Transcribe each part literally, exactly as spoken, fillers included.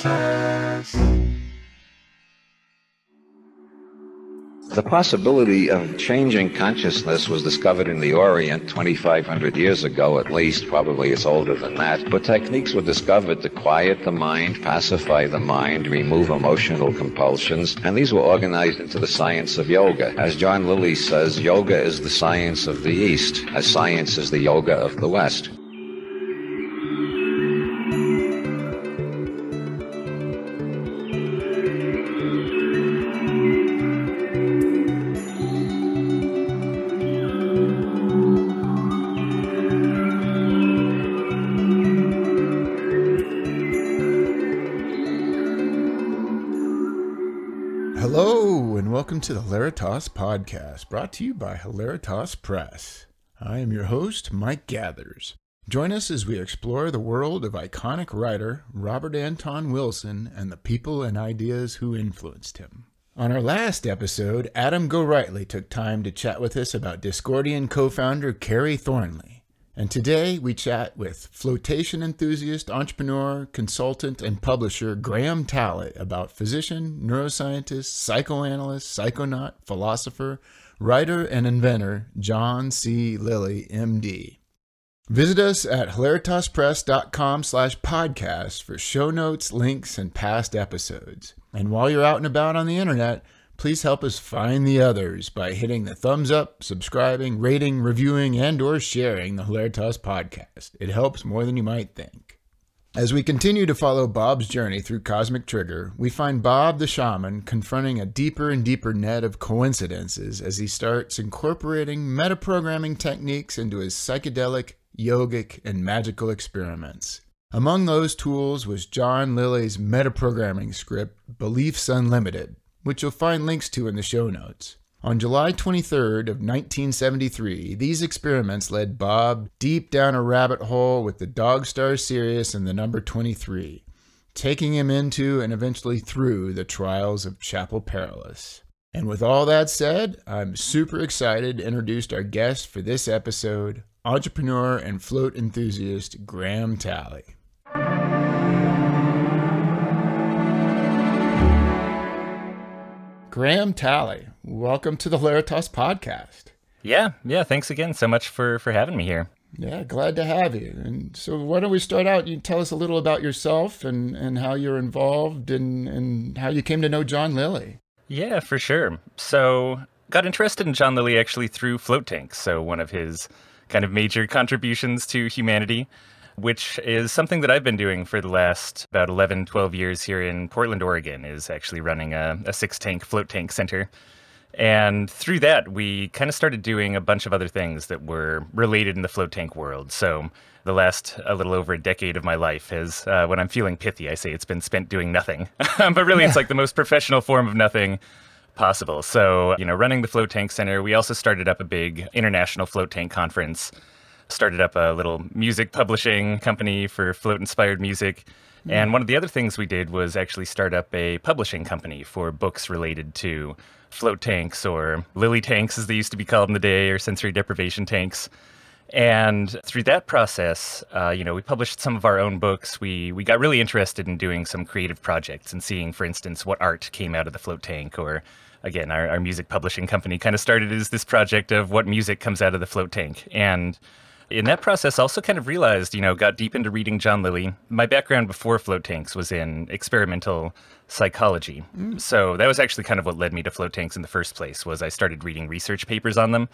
The possibility of changing consciousness was discovered in the Orient twenty-five hundred years ago, at least. Probably it's older than that. But techniques were discovered to quiet the mind, pacify the mind, remove emotional compulsions, and these were organized into the science of yoga. As John Lilly says, yoga is the science of the East, as science is the yoga of the West. To the Hilaritas Podcast, brought to you by Hilaritas Press. I am your host, Mike Gathers. Join us as we explore the world of iconic writer Robert Anton Wilson and the people and ideas who influenced him. On our last episode, Adam Gorightly took time to chat with us about Discordian co-founder Carrie Thornley. And today we chat with flotation enthusiast, entrepreneur, consultant, and publisher Graham Talley about physician, neuroscientist, psychoanalyst, psychonaut, philosopher, writer, and inventor John C. Lilly, M D. Visit us at hilaritas press dot com slash podcast for show notes, links, and past episodes. And while you're out and about on the internet, please help us find the others by hitting the thumbs up, subscribing, rating, reviewing, and or sharing the Hilaritas Podcast. It helps more than you might think. As we continue to follow Bob's journey through Cosmic Trigger, we find Bob the Shaman confronting a deeper and deeper net of coincidences as he starts incorporating metaprogramming techniques into his psychedelic, yogic, and magical experiments. Among those tools was John Lilly's metaprogramming script, Beliefs Unlimited, which you'll find links to in the show notes. On July twenty-third of nineteen seventy-three, these experiments led Bob deep down a rabbit hole with the dog star Sirius and the number twenty-three, taking him into and eventually through the trials of Chapel Perilous. And with all that said, I'm super excited to introduce our guest for this episode, entrepreneur and float enthusiast Graham Talley. Graham Talley, welcome to the Hilaritas Podcast. Yeah, yeah, thanks again so much for, for having me here. Yeah, glad to have you. And so why don't we start out, you tell us a little about yourself and, and how you're involved and, and how you came to know John Lilly. Yeah, for sure. So got interested in John Lilly actually through float tanks, so one of his kind of major contributions to humanity, which is something that I've been doing for the last about eleven, twelve years here in Portland, Oregon, is actually running a, a six-tank float tank center. And through that, we kind of started doing a bunch of other things that were related in the float tank world. So the last a little over a decade of my life is, uh, when I'm feeling pithy, I say it's been spent doing nothing. But really, yeah. It's like the most professional form of nothing possible. So, you know, running the float tank center, we also started up a big international float tank conference, started up a little music publishing company for float-inspired music. Mm. And one of the other things we did was actually start up a publishing company for books related to float tanks, or Lilly tanks as they used to be called in the day, or sensory deprivation tanks. And through that process, uh, you know, we published some of our own books. We, we got really interested in doing some creative projects and seeing, for instance, what art came out of the float tank, or again, our, our music publishing company kind of started as this project of what music comes out of the float tank. And in that process, also kind of realized, you know, got deep into reading John Lilly. My background before float tanks was in experimental psychology. Mm. So that was actually kind of what led me to float tanks in the first place, was I started reading research papers on them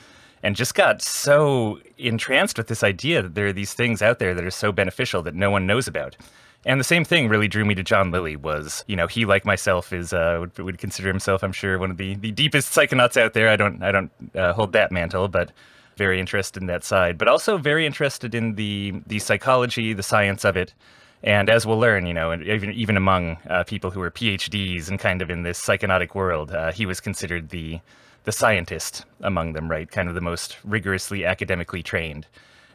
and just got so entranced with this idea that there are these things out there that are so beneficial that no one knows about. And the same thing really drew me to John Lilly was, you know, he, like myself, is uh, would, would consider himself, I'm sure, one of the, the deepest psychonauts out there. I don't, I don't uh, hold that mantle, but very interested in that side, but also very interested in the the psychology, the science of it. And as we'll learn, you know, and even, even among uh, people who are PhDs and kind of in this psychonautic world, uh, he was considered the, the scientist among them, right? Kind of the most rigorously academically trained.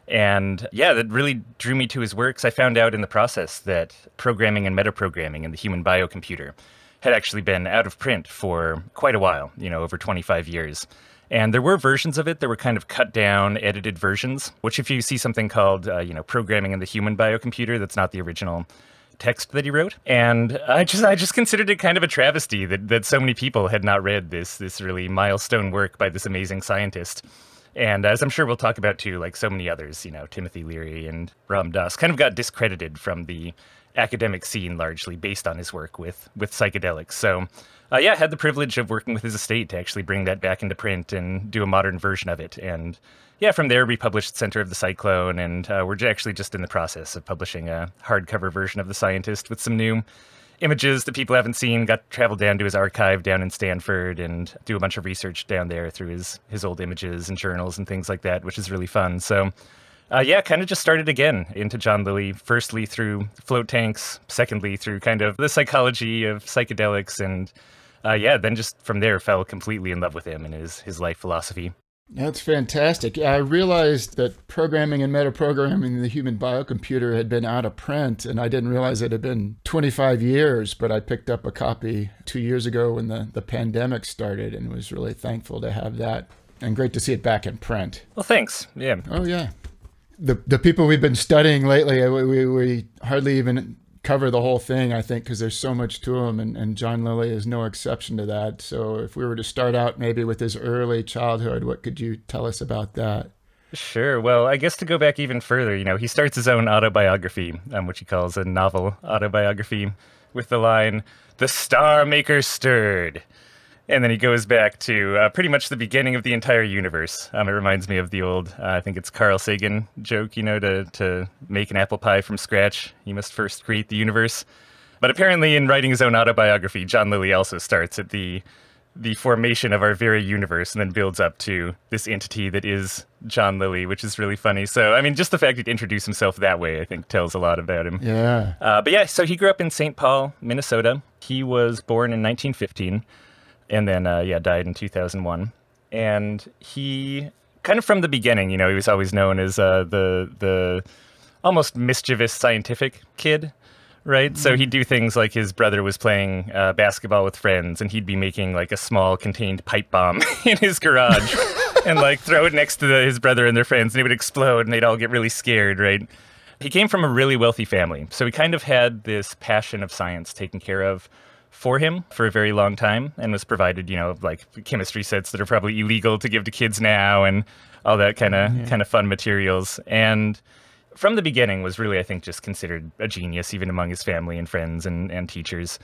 And yeah, that really drew me to his works. I found out in the process that Programming and Metaprogramming in the Human Biocomputer had actually been out of print for quite a while, you know, over twenty-five years. And there were versions of it that were kind of cut down, edited versions, which if you see something called, uh, you know, Programming in the Human Biocomputer, that's not the original text that he wrote. And I just I just considered it kind of a travesty that, that so many people had not read this, this really milestone work by this amazing scientist. And as I'm sure we'll talk about too, like so many others, you know, Timothy Leary and Ram Dass kind of got discredited from the academic scene largely based on his work with, with psychedelics. So uh, yeah, I had the privilege of working with his estate to actually bring that back into print and do a modern version of it. And yeah, from there we published Center of the Cyclone, and uh, we're actually just in the process of publishing a hardcover version of The Scientist with some new images that people haven't seen. Got to travel down to his archive down in Stanford and do a bunch of research down there through his, his old images and journals and things like that, which is really fun. So Uh, yeah, kind of just started again into John Lilly, firstly through float tanks, secondly through kind of the psychology of psychedelics, and uh, yeah, then just from there fell completely in love with him and his, his life philosophy. That's fantastic. I realized that Programming and Metaprogramming in the Human Biocomputer had been out of print, and I didn't realize it had been twenty-five years, but I picked up a copy two years ago when the, the pandemic started and was really thankful to have that, and great to see it back in print. Well, thanks. Yeah. Oh, yeah. The, the people we've been studying lately, we, we, we hardly even cover the whole thing, I think, because there's so much to them, and, and John Lilly is no exception to that. So if we were to start out maybe with his early childhood, what could you tell us about that? Sure. Well, I guess to go back even further, you know, he starts his own autobiography, um, which he calls a novel autobiography, with the line, "The Star Maker Stirred." And then he goes back to uh, pretty much the beginning of the entire universe. Um, it reminds me of the old, uh, I think it's Carl Sagan joke, you know, to, to make an apple pie from scratch, you must first create the universe. But apparently in writing his own autobiography, John Lilly also starts at the, the formation of our very universe and then builds up to this entity that is John Lilly, which is really funny. So, I mean, just the fact he'd introduce himself that way, I think, tells a lot about him. Yeah. Uh, but yeah, so he grew up in Saint Paul, Minnesota. He was born in nineteen fifteen. And then, uh, yeah, died in two thousand one. And he, kind of from the beginning, you know, he was always known as uh, the the almost mischievous scientific kid, right? Mm-hmm. So he'd do things like his brother was playing uh, basketball with friends, and he'd be making, like, a small contained pipe bomb in his garage and, like, throw it next to the, his brother and their friends, and it would explode, and they'd all get really scared, right? He came from a really wealthy family, so he kind of had this passion of science taken care of for him for a very long time, and was provided, you know, like chemistry sets that are probably illegal to give to kids now and all that kind of yeah. kind of fun materials. And from the beginning was really, I think, just considered a genius, even among his family and friends and, and teachers.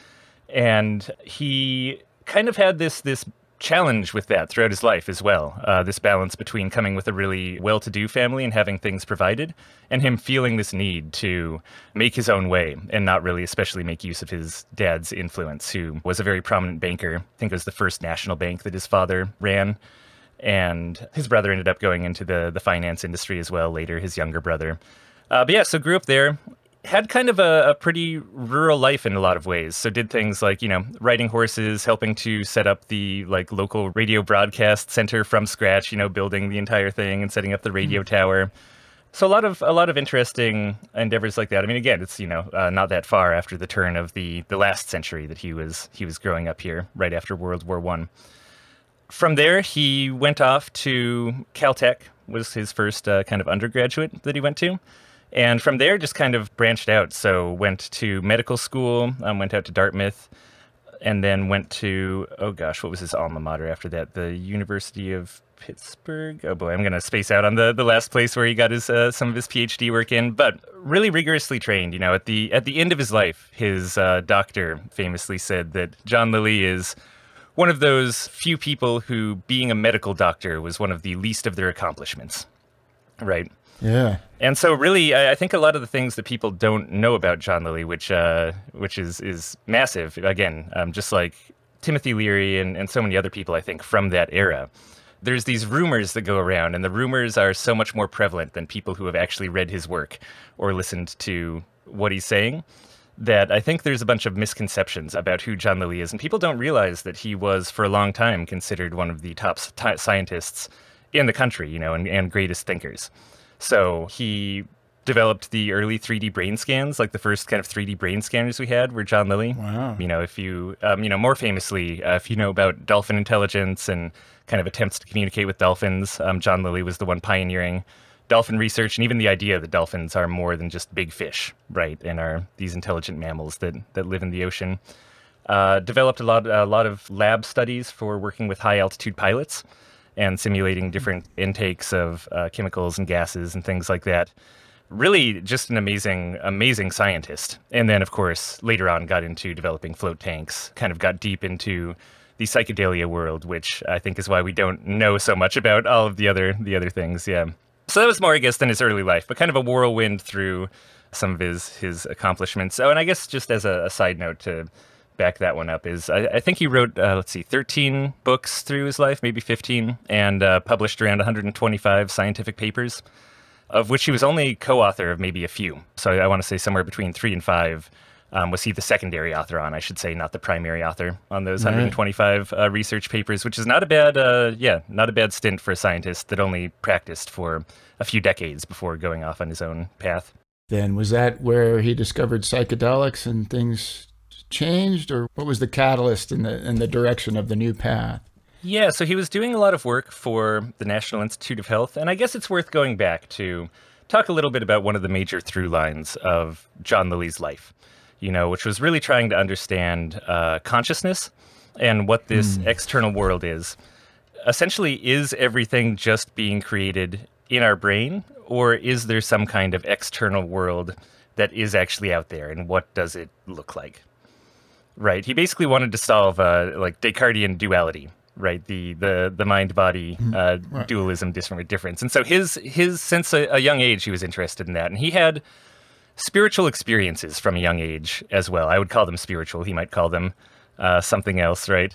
And he kind of had this, this challenge with that throughout his life as well, uh, this balance between coming with a really well-to-do family and having things provided, and him feeling this need to make his own way and not really especially make use of his dad's influence, who was a very prominent banker. I think it was the first national bank that his father ran, and his brother ended up going into the, the finance industry as well later, his younger brother. Uh, but yeah, so grew up there. Had kind of a, a pretty rural life in a lot of ways. So did things like, you know, riding horses, helping to set up the like local radio broadcast center from scratch, you know, building the entire thing and setting up the radio mm-hmm. tower. So a lot of a lot of interesting endeavors like that. I mean, again, it's, you know, uh, not that far after the turn of the the last century that he was he was growing up here, right after World War One. From there, he went off to Caltech, was his first uh, kind of undergraduate that he went to. And from there, just kind of branched out. So went to medical school, um, went out to Dartmouth, and then went to, oh gosh, what was his alma mater after that? The University of Pittsburgh. Oh boy, I'm going to space out on the, the last place where he got his uh, some of his PhD work in, but really rigorously trained. You know, at the, at the end of his life, his uh, doctor famously said that John Lilly is one of those few people who being a medical doctor was one of the least of their accomplishments, right? Yeah. And so really, I think a lot of the things that people don't know about John Lilly, which uh, which is, is massive, again, um, just like Timothy Leary and, and so many other people, I think, from that era, there's these rumors that go around, and the rumors are so much more prevalent than people who have actually read his work or listened to what he's saying, that I think there's a bunch of misconceptions about who John Lilly is, and people don't realize that he was, for a long time, considered one of the top scientists in the country, you know, and, and greatest thinkers. So he developed the early three D brain scans, like the first kind of three D brain scanners we had were John Lilly. Wow. You know, if you, um, you know, more famously, uh, if you know about dolphin intelligence and kind of attempts to communicate with dolphins, um, John Lilly was the one pioneering dolphin research and even the idea that dolphins are more than just big fish, right, and are these intelligent mammals that, that live in the ocean. Uh, developed a lot, a lot of lab studies for working with high-altitude pilots and simulating different intakes of uh, chemicals and gases and things like that. Really just an amazing, amazing scientist. And then, of course, later on got into developing float tanks, kind of got deep into the psychedelia world, which I think is why we don't know so much about all of the other, the other things, yeah. So that was more, I guess, than his early life, but kind of a whirlwind through some of his, his accomplishments. Oh, and I guess just as a, a side note to back that one up is, I, I think he wrote, uh, let's see, thirteen books through his life, maybe fifteen, and uh, published around one hundred twenty-five scientific papers, of which he was only co-author of maybe a few. So I want to say somewhere between three and five um, was he the secondary author on, I should say, not the primary author on those mm-hmm. one hundred twenty-five uh, research papers, which is not a bad, uh, yeah, not a bad stint for a scientist that only practiced for a few decades before going off on his own path. Then was that where he discovered psychedelics and things changed, or what was the catalyst in the, in the direction of the new path? Yeah, so he was doing a lot of work for the National Institute of Health, and I guess it's worth going back to talk a little bit about one of the major through lines of John Lilly's life, you know, which was really trying to understand uh, consciousness and what this mm. external world is. Essentially, is everything just being created in our brain, or is there some kind of external world that is actually out there, and what does it look like? Right, he basically wanted to solve uh, like Descartesian duality. Right, the the the mind-body uh, right. dualism difference, and so his his since a, a young age he was interested in that, and he had spiritual experiences from a young age as well. I would call them spiritual; he might call them uh, something else, right?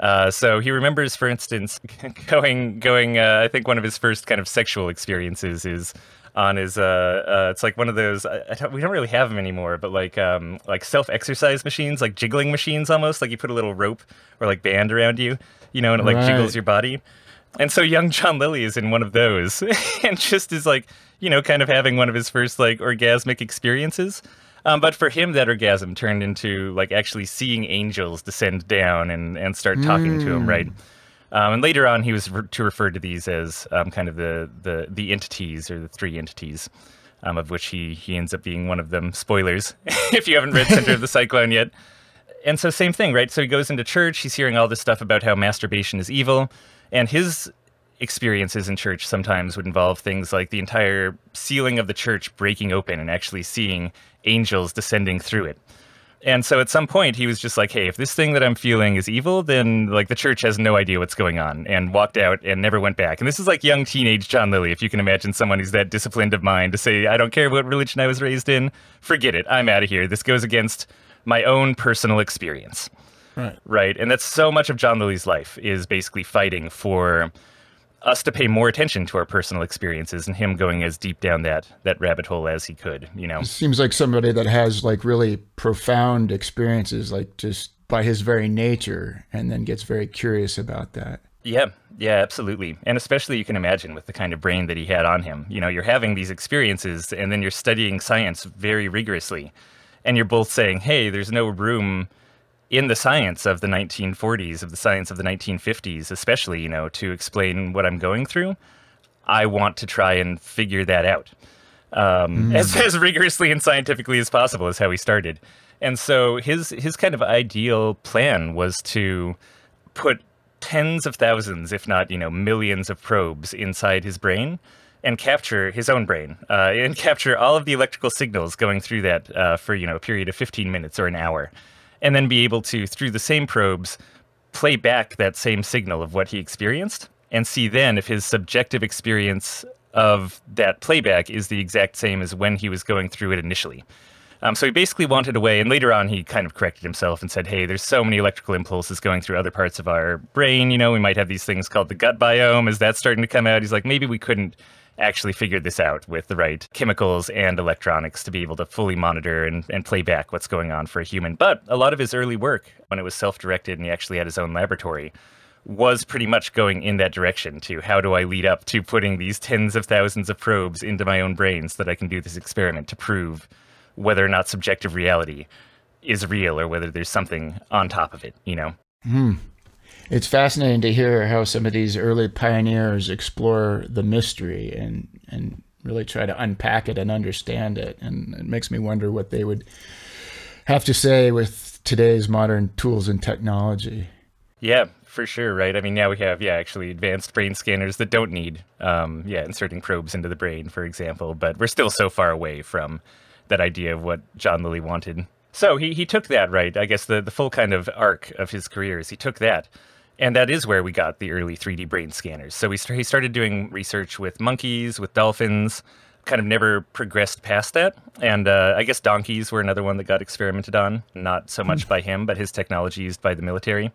Uh, so he remembers, for instance, going going. Uh, I think one of his first kind of sexual experiences is on his. Uh, uh, it's like one of those. I, I don't, we don't really have them anymore, but like um, like self-exercise machines, like jiggling machines, almost like you put a little rope or like band around you. You know, and it like right. jiggles your body. And so young John Lilly is in one of those and just is like, you know, kind of having one of his first like orgasmic experiences. Um, but for him, that orgasm turned into like actually seeing angels descend down and, and start talking mm. to him, right? Um, and later on, he was re to refer to these as um, kind of the, the, the entities or the three entities, um, of which he, he ends up being one of them. Spoilers, if you haven't read Center of the Cyclone yet. And so same thing, right? So he goes into church, he's hearing all this stuff about how masturbation is evil, and his experiences in church sometimes would involve things like the entire ceiling of the church breaking open and actually seeing angels descending through it. And so at some point he was just like, hey, if this thing that I'm feeling is evil, then like the church has no idea what's going on, and walked out and never went back. And this is like young teenage John Lilly, if you can imagine someone who's that disciplined of mind to say, I don't care what religion I was raised in, forget it, I'm out of here. This goes against my own personal experience, right. right? And that's so much of John Lilly's life, is basically fighting for us to pay more attention to our personal experiences, and him going as deep down that that rabbit hole as he could, you know? It seems like somebody that has like really profound experiences, like just by his very nature, and then gets very curious about that. Yeah, yeah, absolutely. And especially you can imagine with the kind of brain that he had on him, you know, you're having these experiences and then you're studying science very rigorously. And you're both saying, hey, there's no room in the science of the nineteen forties, of the science of the nineteen fifties, especially, you know, to explain what I'm going through. I want to try and figure that out um, mm. as, as rigorously and scientifically as possible is how he started. And so his, his kind of ideal plan was to put tens of thousands, if not, you know, millions of probes inside his brain, and capture his own brain, uh, and capture all of the electrical signals going through that uh, for, you know, a period of fifteen minutes or an hour, and then be able to, through the same probes, play back that same signal of what he experienced, and see then if his subjective experience of that playback is the exact same as when he was going through it initially. Um, so he basically wanted a way, and later on he kind of corrected himself and said, hey, there's so many electrical impulses going through other parts of our brain, you know, we might have these things called the gut biome. Is that starting to come out? He's like, maybe we couldn't actually figured this out with the right chemicals and electronics to be able to fully monitor and, and play back what's going on for a human. But a lot of his early work, when it was self-directed and he actually had his own laboratory, was pretty much going in that direction to how do I lead up to putting these tens of thousands of probes into my own brain so that I can do this experiment to prove whether or not subjective reality is real or whether there's something on top of it, you know? Hmm. It's fascinating to hear how some of these early pioneers explore the mystery and and really try to unpack it and understand it. And it makes me wonder what they would have to say with today's modern tools and technology. Yeah, for sure, right? I mean, now we have, yeah, actually advanced brain scanners that don't need, um, yeah, inserting probes into the brain, for example. But we're still so far away from that idea of what John Lilly wanted. So he, he took that, right? I guess the, the full kind of arc of his career is he took that. And that is where we got the early three D brain scanners. So we st- he started doing research with monkeys, with dolphins, kind of never progressed past that. And uh, I guess donkeys were another one that got experimented on, not so much by him, but his technology used by the military.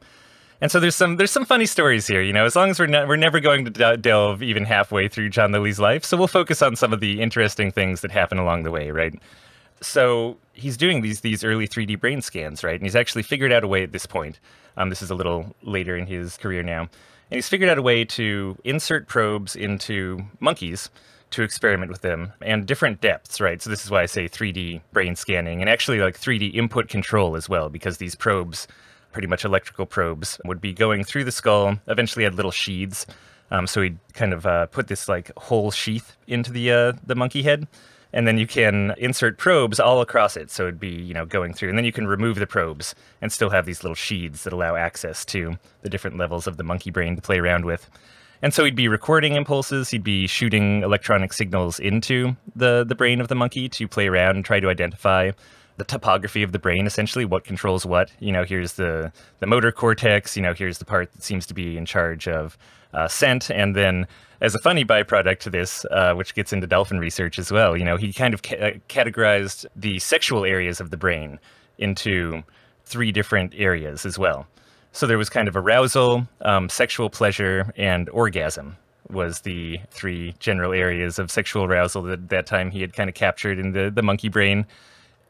And so there's some there's some funny stories here, you know, as long as we're not, we're never going to de- delve even halfway through John Lilly's life. So we'll focus on some of the interesting things that happen along the way, right? So he's doing these these early three D brain scans, right? And he's actually figured out a way at this point. Um, this is a little later in his career now. And he's figured out a way to insert probes into monkeys to experiment with them and different depths, right? So this is why I say three D brain scanning and actually like three D input control as well, because these probes, pretty much electrical probes, would be going through the skull, eventually had little sheaths. Um, so he'd kind of uh, put this like whole sheath into the uh, the monkey head. And then you can insert probes all across it. So it'd be, you know, going through. And then you can remove the probes and still have these little sheaths that allow access to the different levels of the monkey brain to play around with. And so he'd be recording impulses. He'd be shooting electronic signals into the, the brain of the monkey to play around and try to identify the topography of the brain, essentially, what controls what. You know, here's the, the motor cortex. You know, here's the part that seems to be in charge of uh, scent. And then as a funny byproduct to this, uh, which gets into dolphin research as well, you know, he kind of ca- categorized the sexual areas of the brain into three different areas as well. So there was kind of arousal, um, sexual pleasure, and orgasm was the three general areas of sexual arousal that that time he had kind of captured in the, the monkey brain.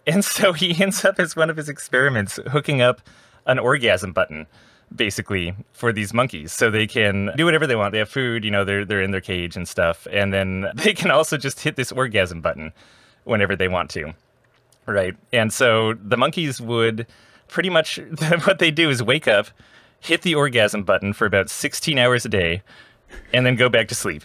And so he ends up, as one of his experiments, hooking up an orgasm button, basically, for these monkeys. So they can do whatever they want. They have food, you know, they're they're in their cage and stuff. And then they can also just hit this orgasm button whenever they want to, right? And so the monkeys would pretty much, what they do is wake up, hit the orgasm button for about sixteen hours a day, and then go back to sleep,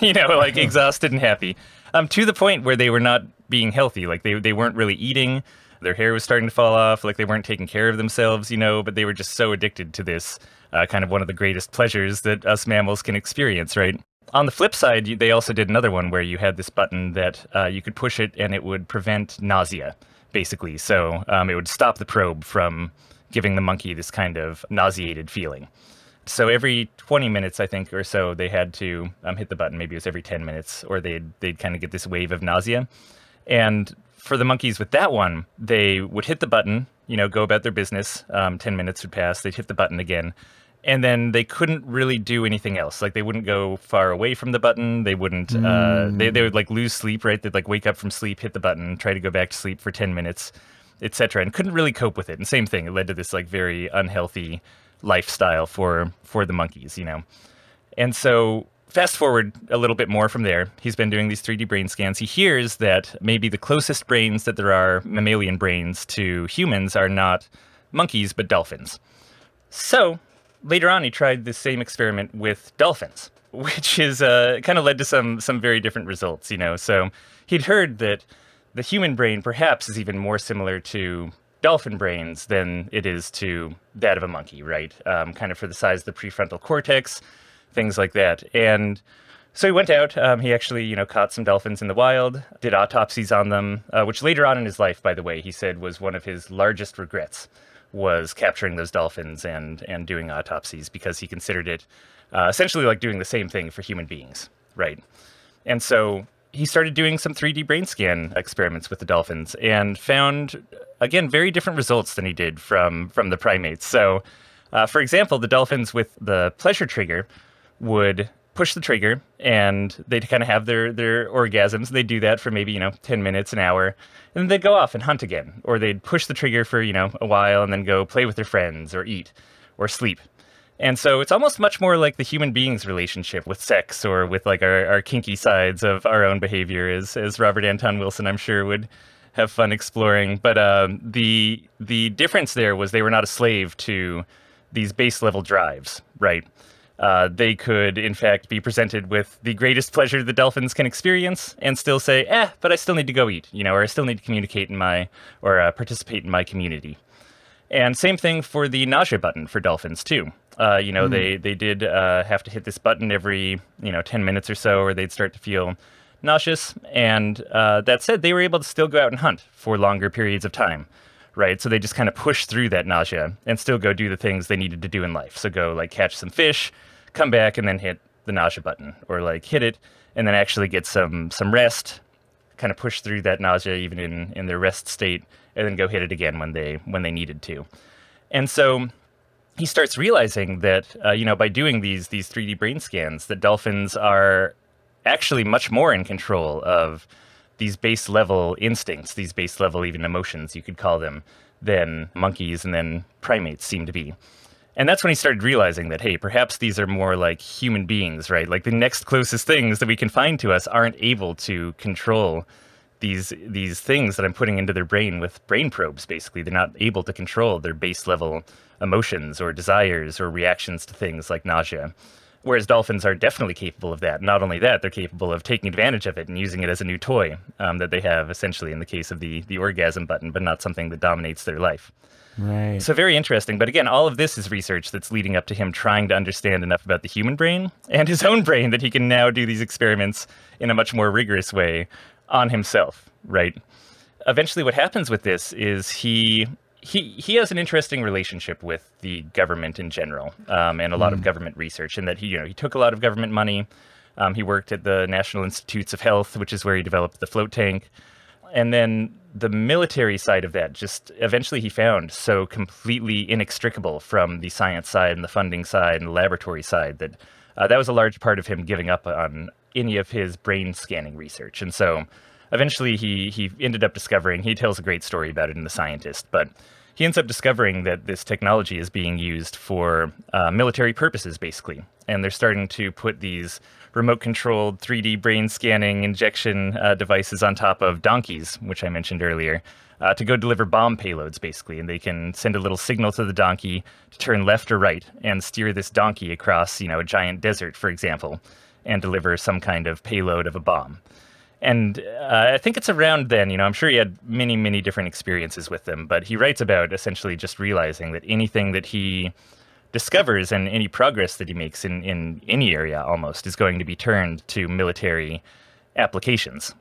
you know, like exhausted and happy. Um, to the point where they were not being healthy, like they they weren't really eating, their hair was starting to fall off, like they weren't taking care of themselves, you know, but they were just so addicted to this, uh, kind of one of the greatest pleasures that us mammals can experience, right? On the flip side, you, they also did another one where you had this button that uh, you could push it and it would prevent nausea, basically. So um, it would stop the probe from giving the monkey this kind of nauseated feeling. So every twenty minutes, I think, or so, they had to um, hit the button. Maybe it was every ten minutes, or they'd they'd kind of get this wave of nausea. And for the monkeys with that one, they would hit the button, you know, go about their business. Um, ten minutes would pass. They'd hit the button again. And then they couldn't really do anything else. Like they wouldn't go far away from the button. They wouldn't, mm. uh, they, they would like lose sleep, right? They'd like wake up from sleep, hit the button, try to go back to sleep for ten minutes, et cetera, and couldn't really cope with it. And same thing, it led to this like very unhealthy lifestyle for for the monkeys, you know. And so fast forward a little bit more from there. He's been doing these three D brain scans. He hears that maybe the closest brains that there are, mammalian brains, to humans are not monkeys, but dolphins. So later on, he tried the same experiment with dolphins, which is uh, kind of led to some some very different results, you know. So he'd heard that the human brain perhaps is even more similar to dolphin brains than it is to that of a monkey, right? Um, kind of for the size of the prefrontal cortex, things like that. And so he went out. Um, he actually, you know, caught some dolphins in the wild, did autopsies on them, uh, which later on in his life, by the way, he said was one of his largest regrets, was capturing those dolphins and and doing autopsies, because he considered it uh, essentially like doing the same thing for human beings, right? And so he started doing some three D brain scan experiments with the dolphins and found, again, very different results than he did from, from the primates. So, uh, for example, the dolphins with the pleasure trigger would push the trigger and they'd kind of have their, their orgasms. They'd do that for maybe, you know, ten minutes, an hour, and then they'd go off and hunt again. Or they'd push the trigger for, you know, a while and then go play with their friends or eat or sleep. And so it's almost much more like the human being's relationship with sex, or with like our, our kinky sides of our own behavior, as, as Robert Anton Wilson, I'm sure, would have fun exploring. But um, the the difference there was they were not a slave to these base level drives, right? Uh, they could, in fact, be presented with the greatest pleasure the dolphins can experience and still say, eh, but I still need to go eat, you know, or I still need to communicate in my, or uh, participate in my community. And same thing for the nausea button for dolphins, too. Uh, you know, mm. they, they did uh, have to hit this button every, you know, ten minutes or so, or they'd start to feel nauseous. And uh, that said, they were able to still go out and hunt for longer periods of time, right? So they just kind of pushed through that nausea and still go do the things they needed to do in life. So go, like, catch some fish, come back, and then hit the nausea button, or, like, hit it, and then actually get some some rest, kind of push through that nausea even in, in their rest state, and then go hit it again when they when they needed to. And so he starts realizing that, uh, you know, by doing these these three D brain scans, that dolphins are actually much more in control of these base level instincts, these base level even emotions, you could call them, than monkeys and then primates seem to be. And that's when he started realizing that, hey, perhaps these are more like human beings, right? Like the next closest things that we can find to us aren't able to control these these things that I'm putting into their brain with brain probes, basically. They're not able to control their base level emotions or desires or reactions to things like nausea. Whereas dolphins are definitely capable of that. Not only that, they're capable of taking advantage of it and using it as a new toy um, that they have, essentially, in the case of the, the orgasm button, but not something that dominates their life. Right. So very interesting. But again, all of this is research that's leading up to him trying to understand enough about the human brain and his own brain that he can now do these experiments in a much more rigorous way on himself, right? Eventually, what happens with this is he... He he has an interesting relationship with the government in general, um, and a lot mm. of government research, in that he you know he took a lot of government money. Um, he worked at the National Institutes of Health, which is where he developed the float tank, and then the military side of that just eventually he found so completely inextricable from the science side and the funding side and the laboratory side that uh, that was a large part of him giving up on any of his brain scanning research, and so. Eventually, he, he ended up discovering, he tells a great story about it in The Scientist, but he ends up discovering that this technology is being used for uh, military purposes, basically. And they're starting to put these remote-controlled three D brain scanning injection uh, devices on top of donkeys, which I mentioned earlier, uh, to go deliver bomb payloads, basically. And they can send a little signal to the donkey to turn left or right and steer this donkey across, you know, a giant desert, for example, and deliver some kind of payload of a bomb. And uh, I think it's around then, you know, I'm sure he had many, many different experiences with them, but he writes about essentially just realizing that anything that he discovers and any progress that he makes in, in any area almost is going to be turned to military applications.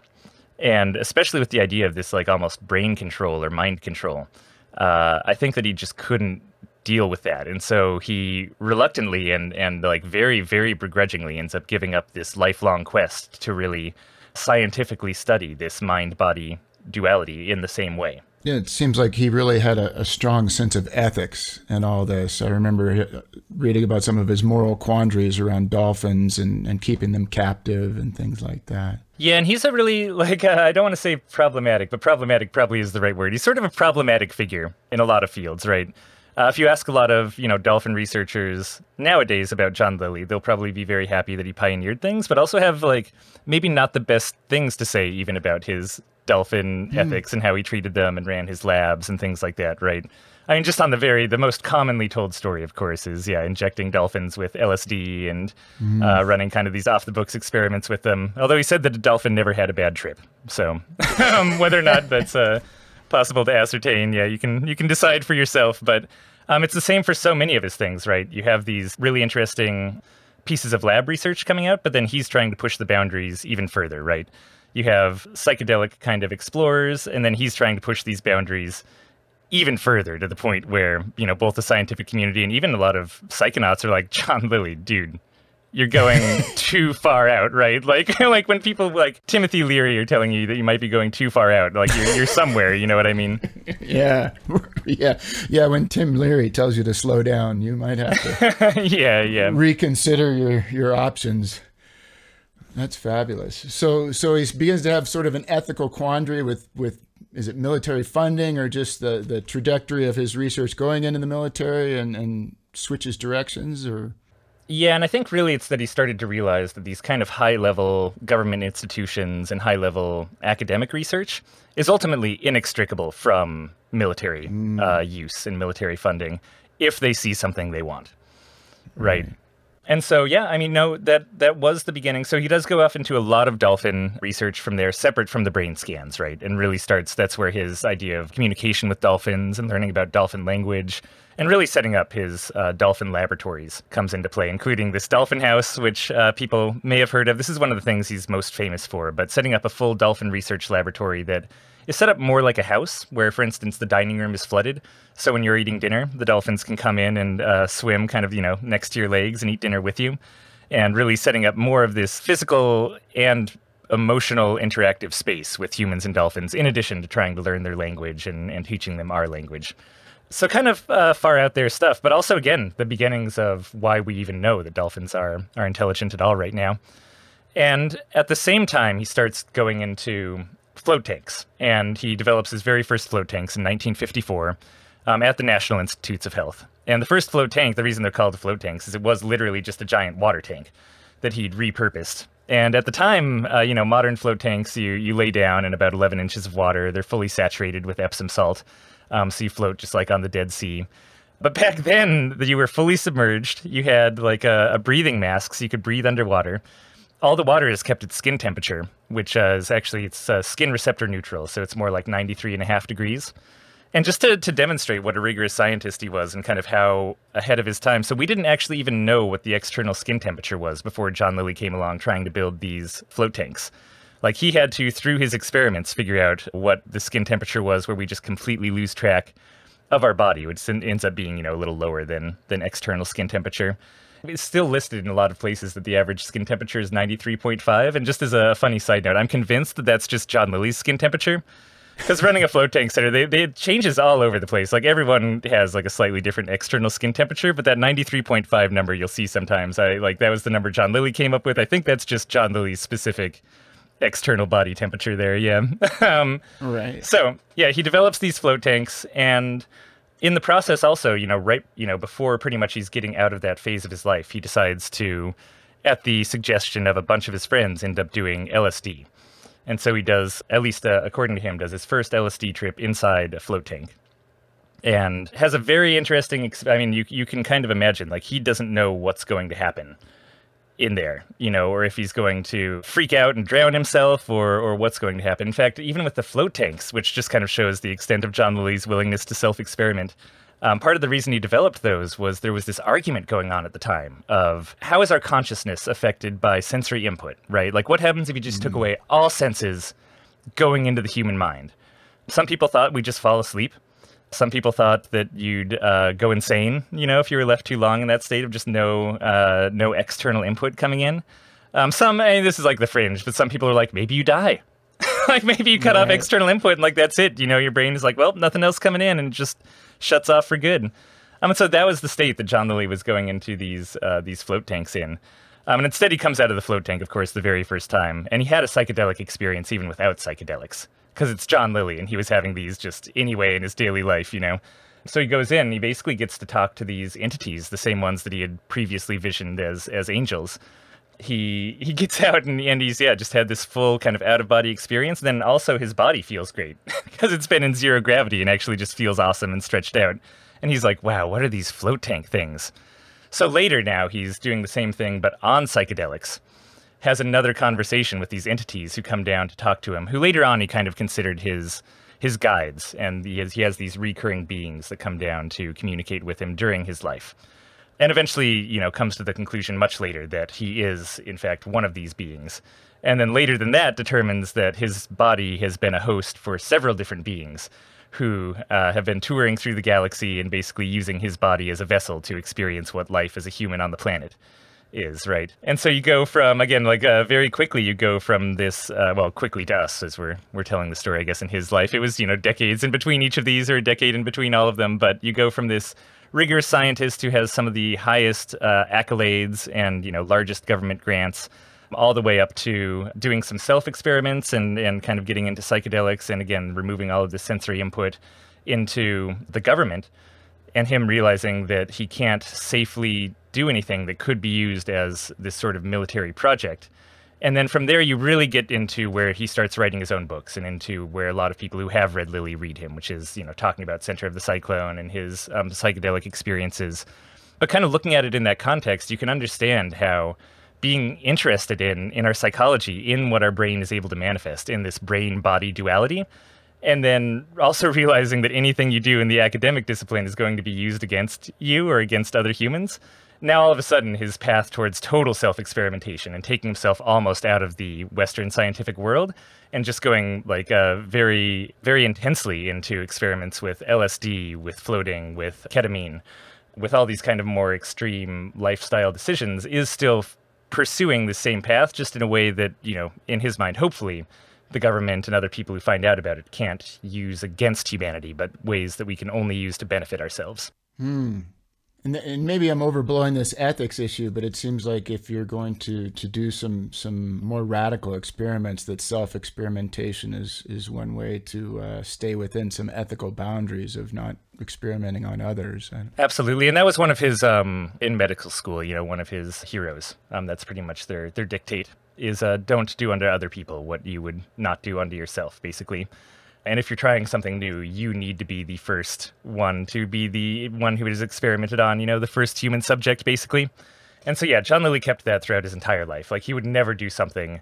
And especially with the idea of this like almost brain control or mind control, uh, I think that he just couldn't deal with that. And so he reluctantly and, and like very, very begrudgingly ends up giving up this lifelong quest to really scientifically study this mind-body duality in the same way. Yeah, it seems like he really had a, a strong sense of ethics in all this. I remember reading about some of his moral quandaries around dolphins and, and keeping them captive and things like that. Yeah, and he's a really, like, uh, I don't want to say problematic, but problematic probably is the right word. He's sort of a problematic figure in a lot of fields, right? Uh, if you ask a lot of, you know, dolphin researchers nowadays about John Lilly, they'll probably be very happy that he pioneered things, but also have, like, maybe not the best things to say even about his dolphin mm. ethics and how he treated them and ran his labs and things like that, right? I mean, just on the very, the most commonly told story, of course, is, yeah, injecting dolphins with L S D and mm. uh, running kind of these off-the-books experiments with them, although he said that a dolphin never had a bad trip. So um, whether or not that's... Uh, possible to ascertain, yeah, you can you can decide for yourself, but um, it's the same for so many of his things, right? You have these really interesting pieces of lab research coming out, but then he's trying to push the boundaries even further, right? You have psychedelic kind of explorers, and then he's trying to push these boundaries even further to the point where, you know, both the scientific community and even a lot of psychonauts are like, John Lilly, dude, you're going too far out, right? Like, like when people like Timothy Leary are telling you that you might be going too far out, like you're, you're somewhere, you know what I mean? Yeah, yeah, yeah. When Tim Leary tells you to slow down, you might have to yeah, yeah. reconsider your, your options. That's fabulous. So, so he begins to have sort of an ethical quandary with, with is it military funding or just the, the trajectory of his research going into the military and, and switches directions or... Yeah, and I think really it's that he started to realize that these kind of high-level government institutions and high-level academic research is ultimately inextricable from military mm. uh, use and military funding if they see something they want, right? right? And so, yeah, I mean, no, that that was the beginning. So he does go off into a lot of dolphin research from there, separate from the brain scans, right? And really starts, that's where his idea of communication with dolphins and learning about dolphin language and really setting up his uh, dolphin laboratories comes into play, including this dolphin house, which uh, people may have heard of. This is one of the things he's most famous for, but setting up a full dolphin research laboratory that is set up more like a house where, for instance, the dining room is flooded. So when you're eating dinner, the dolphins can come in and uh, swim kind of, you know, next to your legs and eat dinner with you, and really setting up more of this physical and emotional interactive space with humans and dolphins, in addition to trying to learn their language and, and teaching them our language. So kind of uh, far out there stuff, but also, again, the beginnings of why we even know that dolphins are, are intelligent at all right now. And at the same time, he starts going into float tanks, and he develops his very first float tanks in nineteen fifty-four um, at the National Institutes of Health. And the first float tank, the reason they're called float tanks, is it was literally just a giant water tank that he'd repurposed. And at the time, uh, you know, modern float tanks, you, you lay down in about eleven inches of water. They're fully saturated with Epsom salt, um, so you float just like on the Dead Sea. But back then, you were fully submerged. You had like a, a breathing mask, so you could breathe underwater. All the water is kept at skin temperature, which uh, is actually, it's uh, skin receptor neutral, so it's more like ninety-three and a half degrees. And just to, to demonstrate what a rigorous scientist he was and kind of how ahead of his time, so we didn't actually even know what the external skin temperature was before John Lilly came along trying to build these float tanks. Like, he had to, through his experiments, figure out what the skin temperature was, where we just completely lose track of our body, which ends up being, you know, a little lower than, than external skin temperature. It's still listed in a lot of places that the average skin temperature is ninety-three point five. And just as a funny side note, I'm convinced that that's just John Lilly's skin temperature. Because running a float tank center, they, they, it changes all over the place. Like, everyone has like a slightly different external skin temperature, but that ninety-three point five number you'll see sometimes, I like that was the number John Lilly came up with. I think that's just John Lilly's specific external body temperature there, yeah. um, right. So, yeah, he develops these float tanks, and in the process also, you know, right, you know, before pretty much he's getting out of that phase of his life, he decides to, at the suggestion of a bunch of his friends, end up doing L S D. And so he does, at least uh, according to him, does his first L S D trip inside a float tank. And has a very interesting, I mean, you, you can kind of imagine, like, he doesn't know what's going to happen in there, you know, or if he's going to freak out and drown himself, or or what's going to happen. In fact, even with the float tanks, which just kind of shows the extent of John Lilly's willingness to self-experiment, um, part of the reason he developed those was there was this argument going on at the time of how is our consciousness affected by sensory input, right? Like, what happens if you just mm. took away all senses going into the human mind? Some people thought we'd just fall asleep. Some people thought that you'd uh, go insane, you know, if you were left too long in that state of just no uh, no external input coming in. Um, some, I mean, this is like the fringe, but some people are like, maybe you die. Like, maybe you cut right. off external input and, like, that's it. You know, your brain is like, well, nothing else coming in, and just shuts off for good. Um, and so that was the state that John Lilly was going into these, uh, these float tanks in. Um, and instead he comes out of the float tank, of course, the very first time. And he had a psychedelic experience even without psychedelics, because it's John Lilly, and he was having these just anyway in his daily life, you know. So he goes in, he basically gets to talk to these entities, the same ones that he had previously visioned as as angels. He he gets out, and, and he's, yeah, just had this full kind of out-of-body experience. Then also his body feels great, because it's been in zero gravity and actually just feels awesome and stretched out. And he's like, wow, what are these float tank things? So later now, he's doing the same thing, but on psychedelics. Has another conversation with these entities who come down to talk to him, who later on he kind of considered his his guides, and he has, he has these recurring beings that come down to communicate with him during his life. And eventually, you know, comes to the conclusion much later that he is, in fact, one of these beings. And then later than that, determines that his body has been a host for several different beings who uh, have been touring through the galaxy and basically using his body as a vessel to experience what life as a human on the planet is, right? And so you go from, again, like uh, very quickly, you go from this, uh, well, quickly to us, as we're, we're telling the story, I guess, in his life. It was, you know, decades in between each of these, or a decade in between all of them, but you go from this rigorous scientist who has some of the highest uh, accolades and, you know, largest government grants, all the way up to doing some self-experiments and, and kind of getting into psychedelics, and again, removing all of the sensory input into the government, and him realizing that he can't safely do anything that could be used as this sort of military project. And then from there, you really get into where he starts writing his own books, and into where a lot of people who have read Lilly read him, which is, you know, talking about Center of the Cyclone and his um, psychedelic experiences, But kind of looking at it in that context, you can understand how being interested in, in our psychology, in what our brain is able to manifest, in this brain-body duality, and then also realizing that anything you do in the academic discipline is going to be used against you or against other humans. Now, all of a sudden, his path towards total self-experimentation and taking himself almost out of the Western scientific world and just going like uh, very, very intensely into experiments with L S D, with floating, with ketamine, with all these kind of more extreme lifestyle decisions is still pursuing the same path, just in a way that, you know, in his mind, hopefully, the government and other people who find out about it can't use against humanity, but ways that we can only use to benefit ourselves. Hmm. And, and maybe I'm overblowing this ethics issue, but it seems like if you're going to to do some some more radical experiments, that self-experimentation is is one way to uh, stay within some ethical boundaries of not experimenting on others. Absolutely, and that was one of his um, in medical school. You know, one of his heroes. Um, that's pretty much their their dictate is uh, don't do unto other people what you would not do unto yourself, basically. And if you're trying something new, you need to be the first one to be the one who is experimented on, you know, the first human subject, basically. And so, yeah, John Lilly kept that throughout his entire life. Like, he would never do something